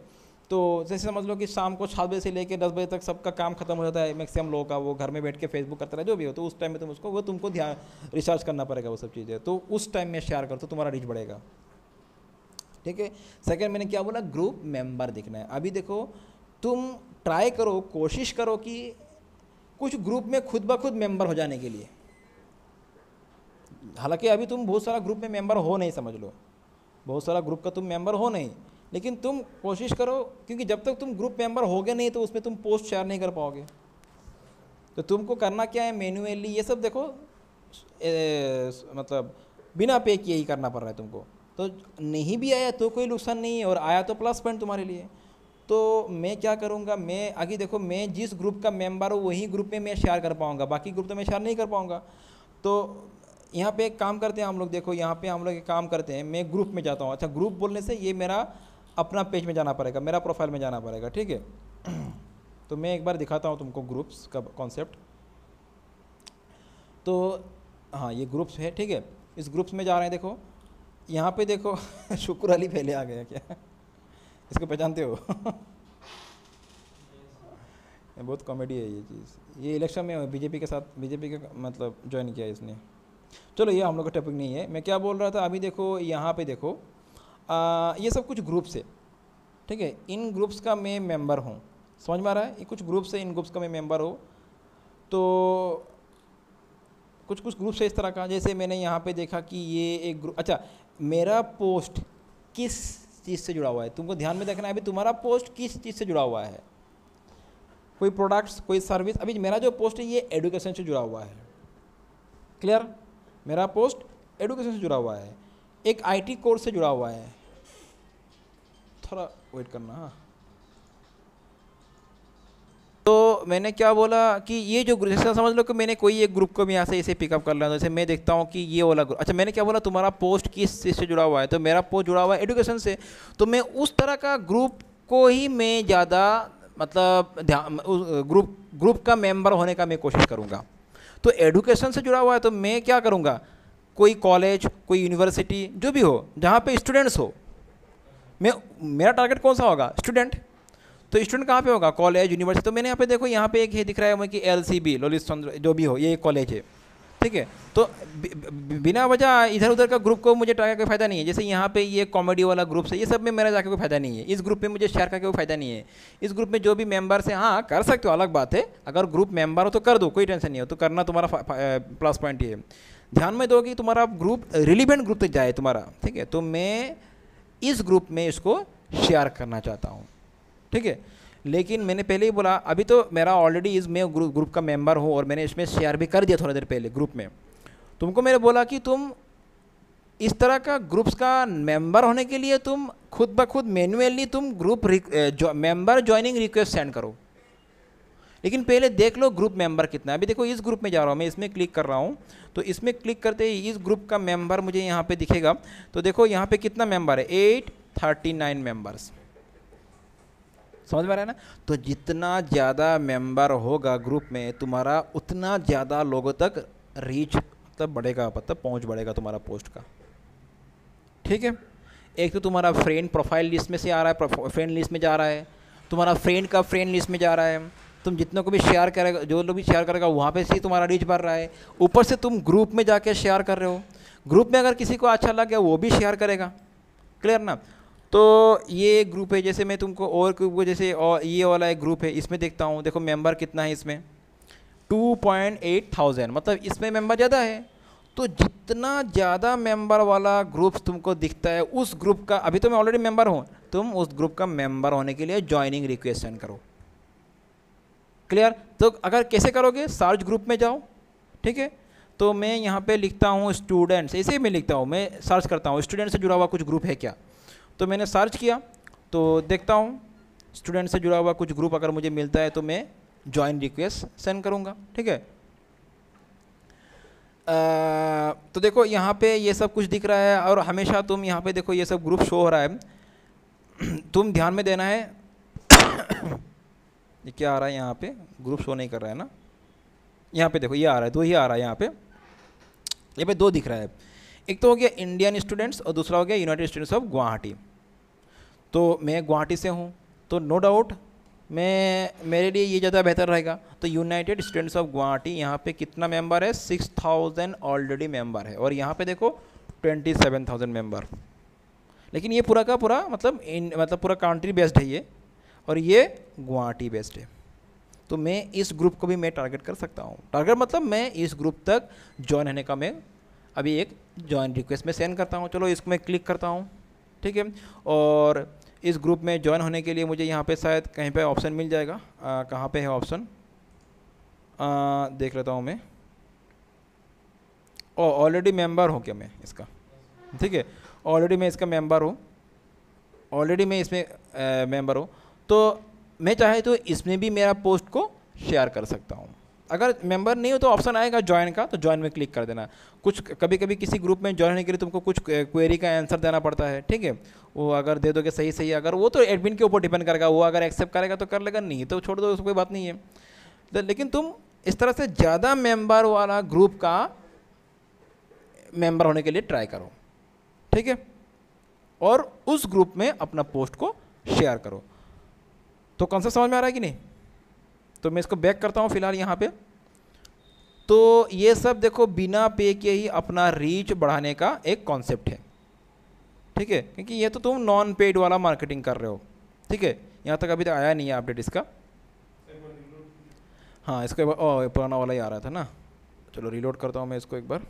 तो जैसे समझ लो कि शाम को 7 बजे से लेकर 10 बजे तक सबका काम खत्म हो जाता है, मैक्सिमम लोगों का वो घर में बैठ के फेसबुक करता है जो भी हो, तो उस टाइम में तुमको ध्यान रिसर्च करना पड़ेगा वो सब चीज़ें, तो उस टाइम में शेयर करो तो तुम्हारा रीच बढ़ेगा, ठीक है। सेकेंड मैंने क्या बोला, ग्रुप मेंबर दिखना है। अभी देखो तुम ट्राई करो, कोशिश करो कि कुछ ग्रुप में खुद ब खुद मेंबर हो जाने के लिए। हालांकि अभी तुम बहुत सारा ग्रुप में मेंबर हो नहीं, समझ लो बहुत सारा ग्रुप का तुम मेंबर हो नहीं, लेकिन तुम कोशिश करो, क्योंकि जब तक तुम ग्रुप मेंबर होगे नहीं तो उसमें तुम पोस्ट शेयर नहीं कर पाओगे। तो तुमको करना क्या है, मैन्युअली ये सब देखो मतलब बिना पे किए ही करना पड़ रहा है तुमको। तो नहीं भी आया तो कोई नुकसान नहीं है, और आया तो प्लस पॉइंट तुम्हारे लिए। तो मैं क्या करूँगा, मैं आगे देखो मैं जिस ग्रुप का मेंबर हूँ वही ग्रुप में मैं शेयर कर पाऊँगा, बाकी ग्रुप तो मैं शेयर नहीं कर पाऊँगा। तो यहाँ पे एक काम करते हैं हम लोग, देखो यहाँ पे हम लोग एक काम करते हैं, मैं ग्रुप में जाता हूँ। अच्छा, ग्रुप बोलने से ये मेरा अपना पेज में जाना पड़ेगा, मेरा प्रोफाइल में जाना पड़ेगा, ठीक है। तो मैं एक बार दिखाता हूँ तुमको ग्रुप्स का कॉन्सेप्ट। तो हाँ, ये ग्रुप्स है, ठीक है। इस ग्रुप्स में जा रहे हैं, देखो यहाँ पे देखो शुक्र अली पहले आ गया, क्या इसको पहचानते हो? बहुत कॉमेडी है ये चीज़। ये इलेक्शन में बीजेपी के साथ, बीजेपी का मतलब ज्वाइन किया इसने। चलो ये हम लोग का टॉपिक नहीं है। मैं क्या बोल रहा था, अभी देखो यहाँ पे देखो ये सब कुछ ग्रुप्स है, ठीक है। इन ग्रुप्स का मैं मेंबर हूँ, समझ में आ रहा है? ये कुछ ग्रुप्स है, इन ग्रुप्स का मैं मेंबर हूँ। तो कुछ कुछ ग्रुप्स है इस तरह का, जैसे मैंने यहाँ पे देखा कि ये एक ग्रुप। अच्छा, मेरा पोस्ट किस चीज़ से जुड़ा हुआ है तुमको ध्यान में देखना है। अभी तुम्हारा पोस्ट किस चीज़ से जुड़ा हुआ है, कोई प्रोडक्ट्स, कोई सर्विस। अभी मेरा जो पोस्ट है ये एडुकेशन से जुड़ा हुआ है, क्लियर। मेरा पोस्ट एडुकेशन से जुड़ा हुआ है, एक आईटी कोर्स से जुड़ा हुआ है। थोड़ा वेट करना, हाँ। तो मैंने क्या बोला कि ये जो ग्रुप, जैसे समझ लो कि मैंने कोई एक ग्रुप को भी यहाँ से इसे पिकअप कर लिया। जैसे मैं देखता हूँ कि ये वाला ग्रुप। अच्छा, मैंने क्या बोला, तुम्हारा पोस्ट किस चीज़ से जुड़ा हुआ है, तो मेरा पोस्ट जुड़ा हुआ है एडुकेशन से। तो मैं उस तरह का ग्रुप को ही मैं ज़्यादा मतलब ग्रुप का मेम्बर होने का मैं कोशिश करूँगा। तो एडुकेशन से जुड़ा हुआ है तो मैं क्या करूँगा, कोई कॉलेज, कोई यूनिवर्सिटी जो भी हो जहाँ पर स्टूडेंट्स हो, मैं मेरा टारगेट कौन सा होगा, स्टूडेंट। तो स्टूडेंट कहाँ पे होगा, कॉलेज, यूनिवर्सिटी। तो मैंने यहाँ पे देखो, यहाँ पे एक ये दिख रहा है मुझे कि LCB ललित चंद्र जो भी हो, ये एक कॉलेज है, ठीक है। तो बिना वजह इधर उधर का ग्रुप को मुझे ट्राई करके फ़ायदा नहीं है। जैसे यहाँ पे ये कॉमेडी वाला ग्रुप है, ये सब में मेरा जाकर कोई फ़ायदा नहीं है, इस ग्रुप में मुझे शेयर करके कोई फ़ायदा नहीं है। इस ग्रुप में जो भी मेम्बर्स हैं, हाँ कर सकते हो, अलग बात है। अगर ग्रुप मेम्बर हो तो कर दो, कोई टेंशन नहीं हो, तो करना तुम्हारा प्लस पॉइंट ये है। ध्यान में दो कि तुम्हारा ग्रुप रिलीवेंट ग्रुप तक जाए तुम्हारा, ठीक है। तो मैं इस ग्रुप में इसको शेयर करना चाहता हूँ, ठीक है। लेकिन मैंने पहले ही बोला, अभी तो मेरा ऑलरेडी मैं ग्रुप का मेंबर हूँ और मैंने इसमें शेयर भी कर दिया थोड़ा देर पहले ग्रुप में। तुमको मैंने बोला कि तुम इस तरह का ग्रुप्स का मेंबर होने के लिए तुम खुद ब खुद मैन्युअली तुम मेंबर ज्वाइनिंग रिक्वेस्ट सेंड करो। लेकिन पहले देख लो ग्रुप मेंबर कितना है। अभी देखो इस ग्रुप में जा रहा हूँ, मैं इसमें क्लिक कर रहा हूँ। तो इसमें क्लिक करते ही इस ग्रुप का मेंबर मुझे यहाँ पर दिखेगा। तो देखो यहाँ पर कितना मेंबर है, 839 मेंबर्स, समझ में आ रहा है ना। तो जितना ज़्यादा मेंबर होगा ग्रुप में तुम्हारा, उतना ज़्यादा लोगों तक रीच मतलब बढ़ेगा, मतलब पहुंच बढ़ेगा तुम्हारा पोस्ट का, ठीक है। एक तो तुम्हारा फ्रेंड प्रोफाइल लिस्ट में से आ रहा है, फ्रेंड लिस्ट में जा रहा है, तुम्हारा फ्रेंड का फ्रेंड लिस्ट में जा रहा है, तुम जितनों को भी शेयर करेगा, जो लोग भी शेयर करेगा वहाँ पे से तुम्हारा रीच बढ़ रहा है। ऊपर से तुम ग्रुप में जाके शेयर कर रहे हो, ग्रुप में अगर किसी को अच्छा लग गया वो भी शेयर करेगा, क्लियर ना। तो ये ग्रुप है, जैसे मैं तुमको और ग्रुप जैसे और ये वाला एक ग्रुप है, इसमें देखता हूँ, देखो मेंबर कितना है इसमें 2,800, मतलब इसमें मेंबर ज़्यादा है। तो जितना ज़्यादा मेंबर वाला ग्रुप तुमको दिखता है उस ग्रुप का, अभी तो मैं ऑलरेडी मेंबर हूँ, तुम उस ग्रुप का मेंबर होने के लिए ज्वाइनिंग रिक्वेस्ट सेंड करो, क्लियर। तो अगर कैसे करोगे, सर्च ग्रुप में जाओ, ठीक है। तो मैं यहाँ पे लिखता हूँ स्टूडेंट्स, ऐसे मैं लिखता हूँ, मैं सर्च करता हूँ स्टूडेंट से जुड़ा हुआ कुछ ग्रुप है क्या। तो मैंने सर्च किया तो देखता हूँ स्टूडेंट से जुड़ा हुआ कुछ ग्रुप अगर मुझे मिलता है तो मैं ज्वाइन रिक्वेस्ट सेंड करूँगा, ठीक है। तो देखो यहाँ पे ये सब कुछ दिख रहा है और हमेशा तुम यहाँ पे देखो ये सब ग्रुप शो हो रहा है, तुम ध्यान में देना है। ये क्या आ रहा है यहाँ पे, ग्रुप शो नहीं कर रहा है ना। यहाँ पे देखो ये आ रहा है, दो ही आ रहा है यहाँ पे, यहाँ पे दो दिख रहा है, एक तो हो गया इंडियन स्टूडेंट्स और दूसरा हो गया यूनाइटेड स्टूडेंट्स ऑफ गुवाहाटी। तो मैं गुवाहाटी से हूँ तो नो डाउट मैं, मेरे लिए ये ज़्यादा बेहतर रहेगा। तो यूनाइटेड स्टूडेंट्स ऑफ गुवाहाटी यहाँ पे कितना मेंबर है, 6,000 ऑलरेडी मेंबर है और यहाँ पे देखो 27,000 मेंबर। लेकिन ये पूरा का पूरा मतलब पूरा कंट्री बेस्ड है ये, और ये गुवाहाटी बेस्ड है। तो मैं इस ग्रुप को भी मैं टारगेट कर सकता हूँ, टारगेट मतलब मैं इस ग्रुप तक ज्वाइन होने का मैं अभी एक ज्वाइन रिक्वेस्ट में सेंड करता हूँ। चलो इसको मैं क्लिक करता हूँ, ठीक है। और इस ग्रुप में ज्वाइन होने के लिए मुझे यहाँ पे शायद कहीं पे ऑप्शन मिल जाएगा, कहाँ पे है ऑप्शन देख लेता हूँ मैं। ओ ऑलरेडी मेंबर हो क्या मैं इसका, ठीक है, ऑलरेडी मैं इसका मेंबर हूँ, ऑलरेडी मैं इसमें मेंबर हूँ। तो मैं चाहे तो इसमें भी मेरा पोस्ट को शेयर कर सकता हूँ। अगर मेंबर नहीं हो तो ऑप्शन आएगा ज्वाइन का, तो ज्वाइन में क्लिक कर देना। कुछ कभी कभी किसी ग्रुप में ज्वाइन होने के लिए तुमको कुछ क्वेरी का आंसर देना पड़ता है, ठीक है। वो अगर दे दोगे सही सही, अगर वो तो एडमिन के ऊपर डिपेंड करेगा, वो अगर एक्सेप्ट करेगा तो कर लेगा, नहीं तो छोड़ दो, उसको कोई बात नहीं है। तो लेकिन तुम इस तरह से ज़्यादा मेम्बर वाला ग्रुप का मेम्बर होने के लिए ट्राई करो, ठीक है, और उस ग्रुप में अपना पोस्ट को शेयर करो। तो कॉन्सेप्ट समझ में आ रहा है कि नहीं। तो मैं इसको बैक करता हूँ फिलहाल यहाँ पे। तो ये सब देखो बिना पे के ही अपना रीच बढ़ाने का एक कॉन्सेप्ट है, ठीक है, क्योंकि ये तो तुम नॉन पेड वाला मार्केटिंग कर रहे हो, ठीक है। यहाँ तक अभी तक आया नहीं है अपडेट इसका। हाँ इसको एक बार, ओ पुराना वाला ही आ रहा था ना, चलो रिलोड करता हूँ मैं इसको एक बार।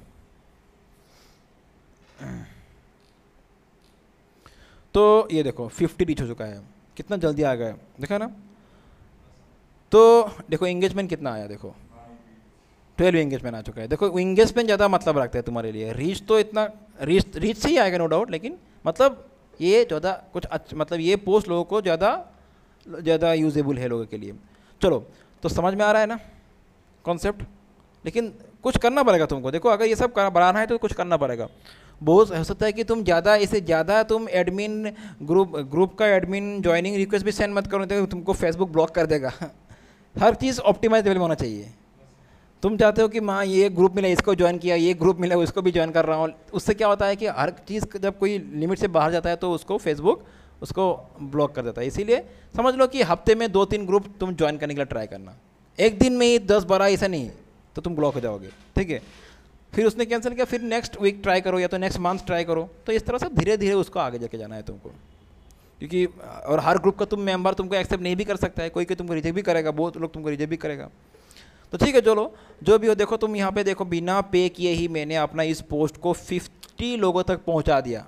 तो ये देखो 50 रीच हो चुका है, कितना जल्दी आ गया देखा ना। तो देखो एंगेजमेंट कितना आया, देखो 12 एंगेजमेंट आ चुका है। देखो एंगेजमेंट ज़्यादा मतलब रखता है तुम्हारे लिए, रीच तो इतना रीच से ही आएगा नो डाउट, लेकिन मतलब ये ज़्यादा कुछ अच्छा, मतलब ये पोस्ट लोगों को ज़्यादा यूजेबल है लोगों के लिए। चलो तो समझ में आ रहा है ना कॉन्सेप्ट, लेकिन कुछ करना पड़ेगा तुमको। देखो अगर ये सब बढ़ाना है तो कुछ करना पड़ेगा। बहुत हो सकता है कि तुम ज़्यादा इससे ज़्यादा तुम एडमिन ग्रुप का एडमिन ज्वाइनिंग रिक्वेस्ट भी सेंड मत करो, तो तुमको फेसबुक ब्लॉक कर देगा। हर चीज़ ऑप्टिमाइज लेवल में होना चाहिए। तुम चाहते हो कि माँ ये ग्रुप मिला इसको ज्वाइन किया, ये ग्रुप मिला उसको भी ज्वाइन कर रहा हूँ, उससे क्या होता है कि हर चीज़ जब कोई लिमिट से बाहर जाता है तो उसको फेसबुक उसको ब्लॉक कर देता है। इसीलिए समझ लो कि हफ्ते में 2-3 ग्रुप तुम ज्वाइन करने के लिए ट्राई करना, एक दिन में ही 10-12 ऐसा नहीं, तो तुम ब्लॉक हो जाओगे, ठीक है। फिर उसने कैंसिल किया, फिर नेक्स्ट वीक ट्राई करो या तो नेक्स्ट मंथ ट्राई करो। तो इस तरह से धीरे धीरे उसको आगे जाके जाना है तुमको, क्योंकि और हर ग्रुप का तुम मेंबर तुमको एक्सेप्ट नहीं भी कर सकता है, कोई कोई तुमको रिजेक्ट भी करेगा, बहुत लोग तुमको रिजेक्ट भी करेगा। तो ठीक है चलो जो भी हो। देखो तुम यहाँ पे देखो बिना पे किए ही मैंने अपना इस पोस्ट को 50 लोगों तक पहुँचा दिया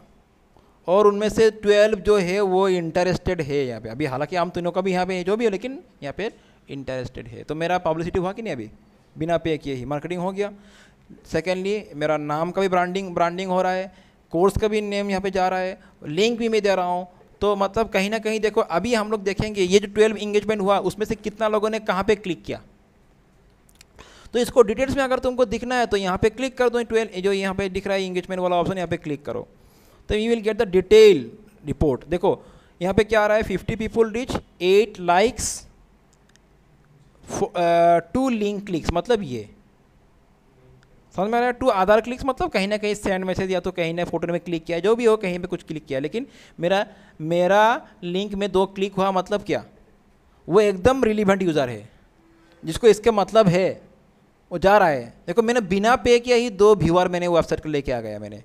और उनमें से 12 जो है वो इंटरेस्टेड है यहाँ पे अभी। हालाँकि हम तीनों का भी यहाँ पे जो भी हो, लेकिन यहाँ पे इंटरेस्टेड है। तो मेरा पब्लिसिटी हुआ कि नहीं, अभी बिना पे किए ही मार्केटिंग हो गया। सेकेंडली मेरा नाम का भी ब्रांडिंग हो रहा है, कोर्स का भी नेम यहाँ पे जा रहा है, लिंक भी मैं दे रहा हूँ। तो मतलब कहीं ना कहीं देखो अभी हम लोग देखेंगे ये जो 12 इंगेजमेंट हुआ उसमें से कितना लोगों ने कहाँ पे क्लिक किया। तो इसको डिटेल्स में अगर तुमको दिखना है तो यहाँ पे क्लिक कर दो, 12 जो यहाँ पे दिख रहा है इंगेजमेंट वाला ऑप्शन, यहाँ पे क्लिक करो तो you will get the detail report. देखो यहाँ पे क्या आ रहा है, 50 people reach, 8 likes, 2 link clicks, मतलब ये समझ में आ रहा है, 2 आधार क्लिक्स, मतलब कहीं ना कहीं सेंड मैसेज या तो कहीं ना फोटो में क्लिक किया, जो भी हो कहीं पे कुछ क्लिक किया। लेकिन मेरा लिंक में 2 क्लिक हुआ, मतलब क्या वो एकदम रिलीवेंट यूज़र है। जिसको इसका मतलब है वो जा रहा है। देखो मैंने बिना पे किया ही 2 व्यूअर मैंने वो वेबसाइट को लेके आ गया। मैंने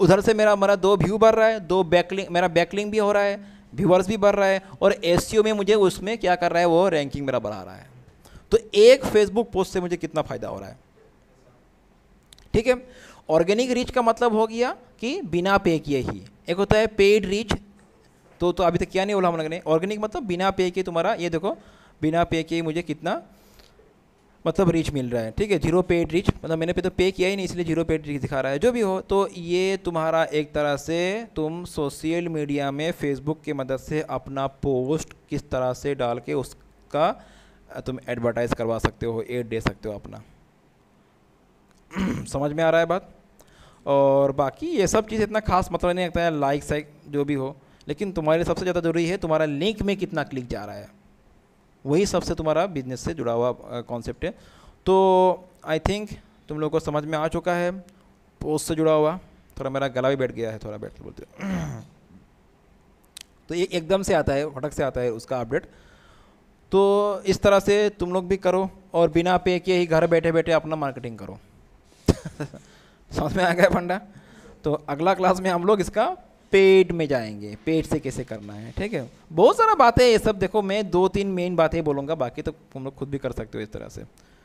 उधर से मेरा 2 व्यू बढ़ रहा है, 2 बैकलिंक मेरा बैकलिंक भी हो रहा है, व्यूअर्स भी बढ़ रहा है और एसईओ में मुझे उसमें क्या कर रहा है वो रैंकिंग मेरा बढ़ा रहा है। तो एक फेसबुक पोस्ट से मुझे कितना फ़ायदा हो रहा है। ठीक है, ऑर्गेनिक रीच का मतलब हो गया कि बिना पे किए ही। एक होता है पेड रीच, तो अभी तक क्या नहीं बोला हम लोग ने। ऑर्गेनिक मतलब बिना पे किए तुम्हारा, ये देखो बिना पे किए मुझे कितना मतलब रीच मिल रहा है। ठीक है, 0 पेड रीच मतलब मैंने पे तो पे किया ही नहीं, इसलिए 0 पेड रीच दिखा रहा है। जो भी हो, तो ये तुम्हारा एक तरह से तुम सोशल मीडिया में फेसबुक की मदद से अपना पोस्ट किस तरह से डाल के उसका तुम एडवर्टाइज़ करवा सकते हो, एड दे सकते हो अपना। समझ में आ रहा है बात। और बाकी ये सब चीज़ इतना खास मतलब नहीं लगता है, लाइक साइक जो भी हो, लेकिन तुम्हारे लिए सबसे ज़्यादा ज़रूरी है तुम्हारा लिंक में कितना क्लिक जा रहा है, वही सबसे तुम्हारा बिजनेस से जुड़ा हुआ कॉन्सेप्ट है। तो आई थिंक तुम लोगों को समझ में आ चुका है पोस्ट से जुड़ा हुआ। थोड़ा मेरा गला भी बैठ गया है, थोड़ा बैठ बोलते हो तो ये एकदम से आता है, फटक से आता है उसका अपडेट। तो इस तरह से तुम लोग भी करो और बिना पे किए ही घर बैठे बैठे अपना मार्केटिंग करो। समझ में आ गया फंडा। तो अगला क्लास में हम लोग इसका पेड में जाएंगे, पेड से कैसे करना है। ठीक है, बहुत सारा बातें ये सब। देखो मैं 2-3 मेन बातें बोलूँगा, बाकी तो तुम लोग खुद भी कर सकते हो इस तरह से।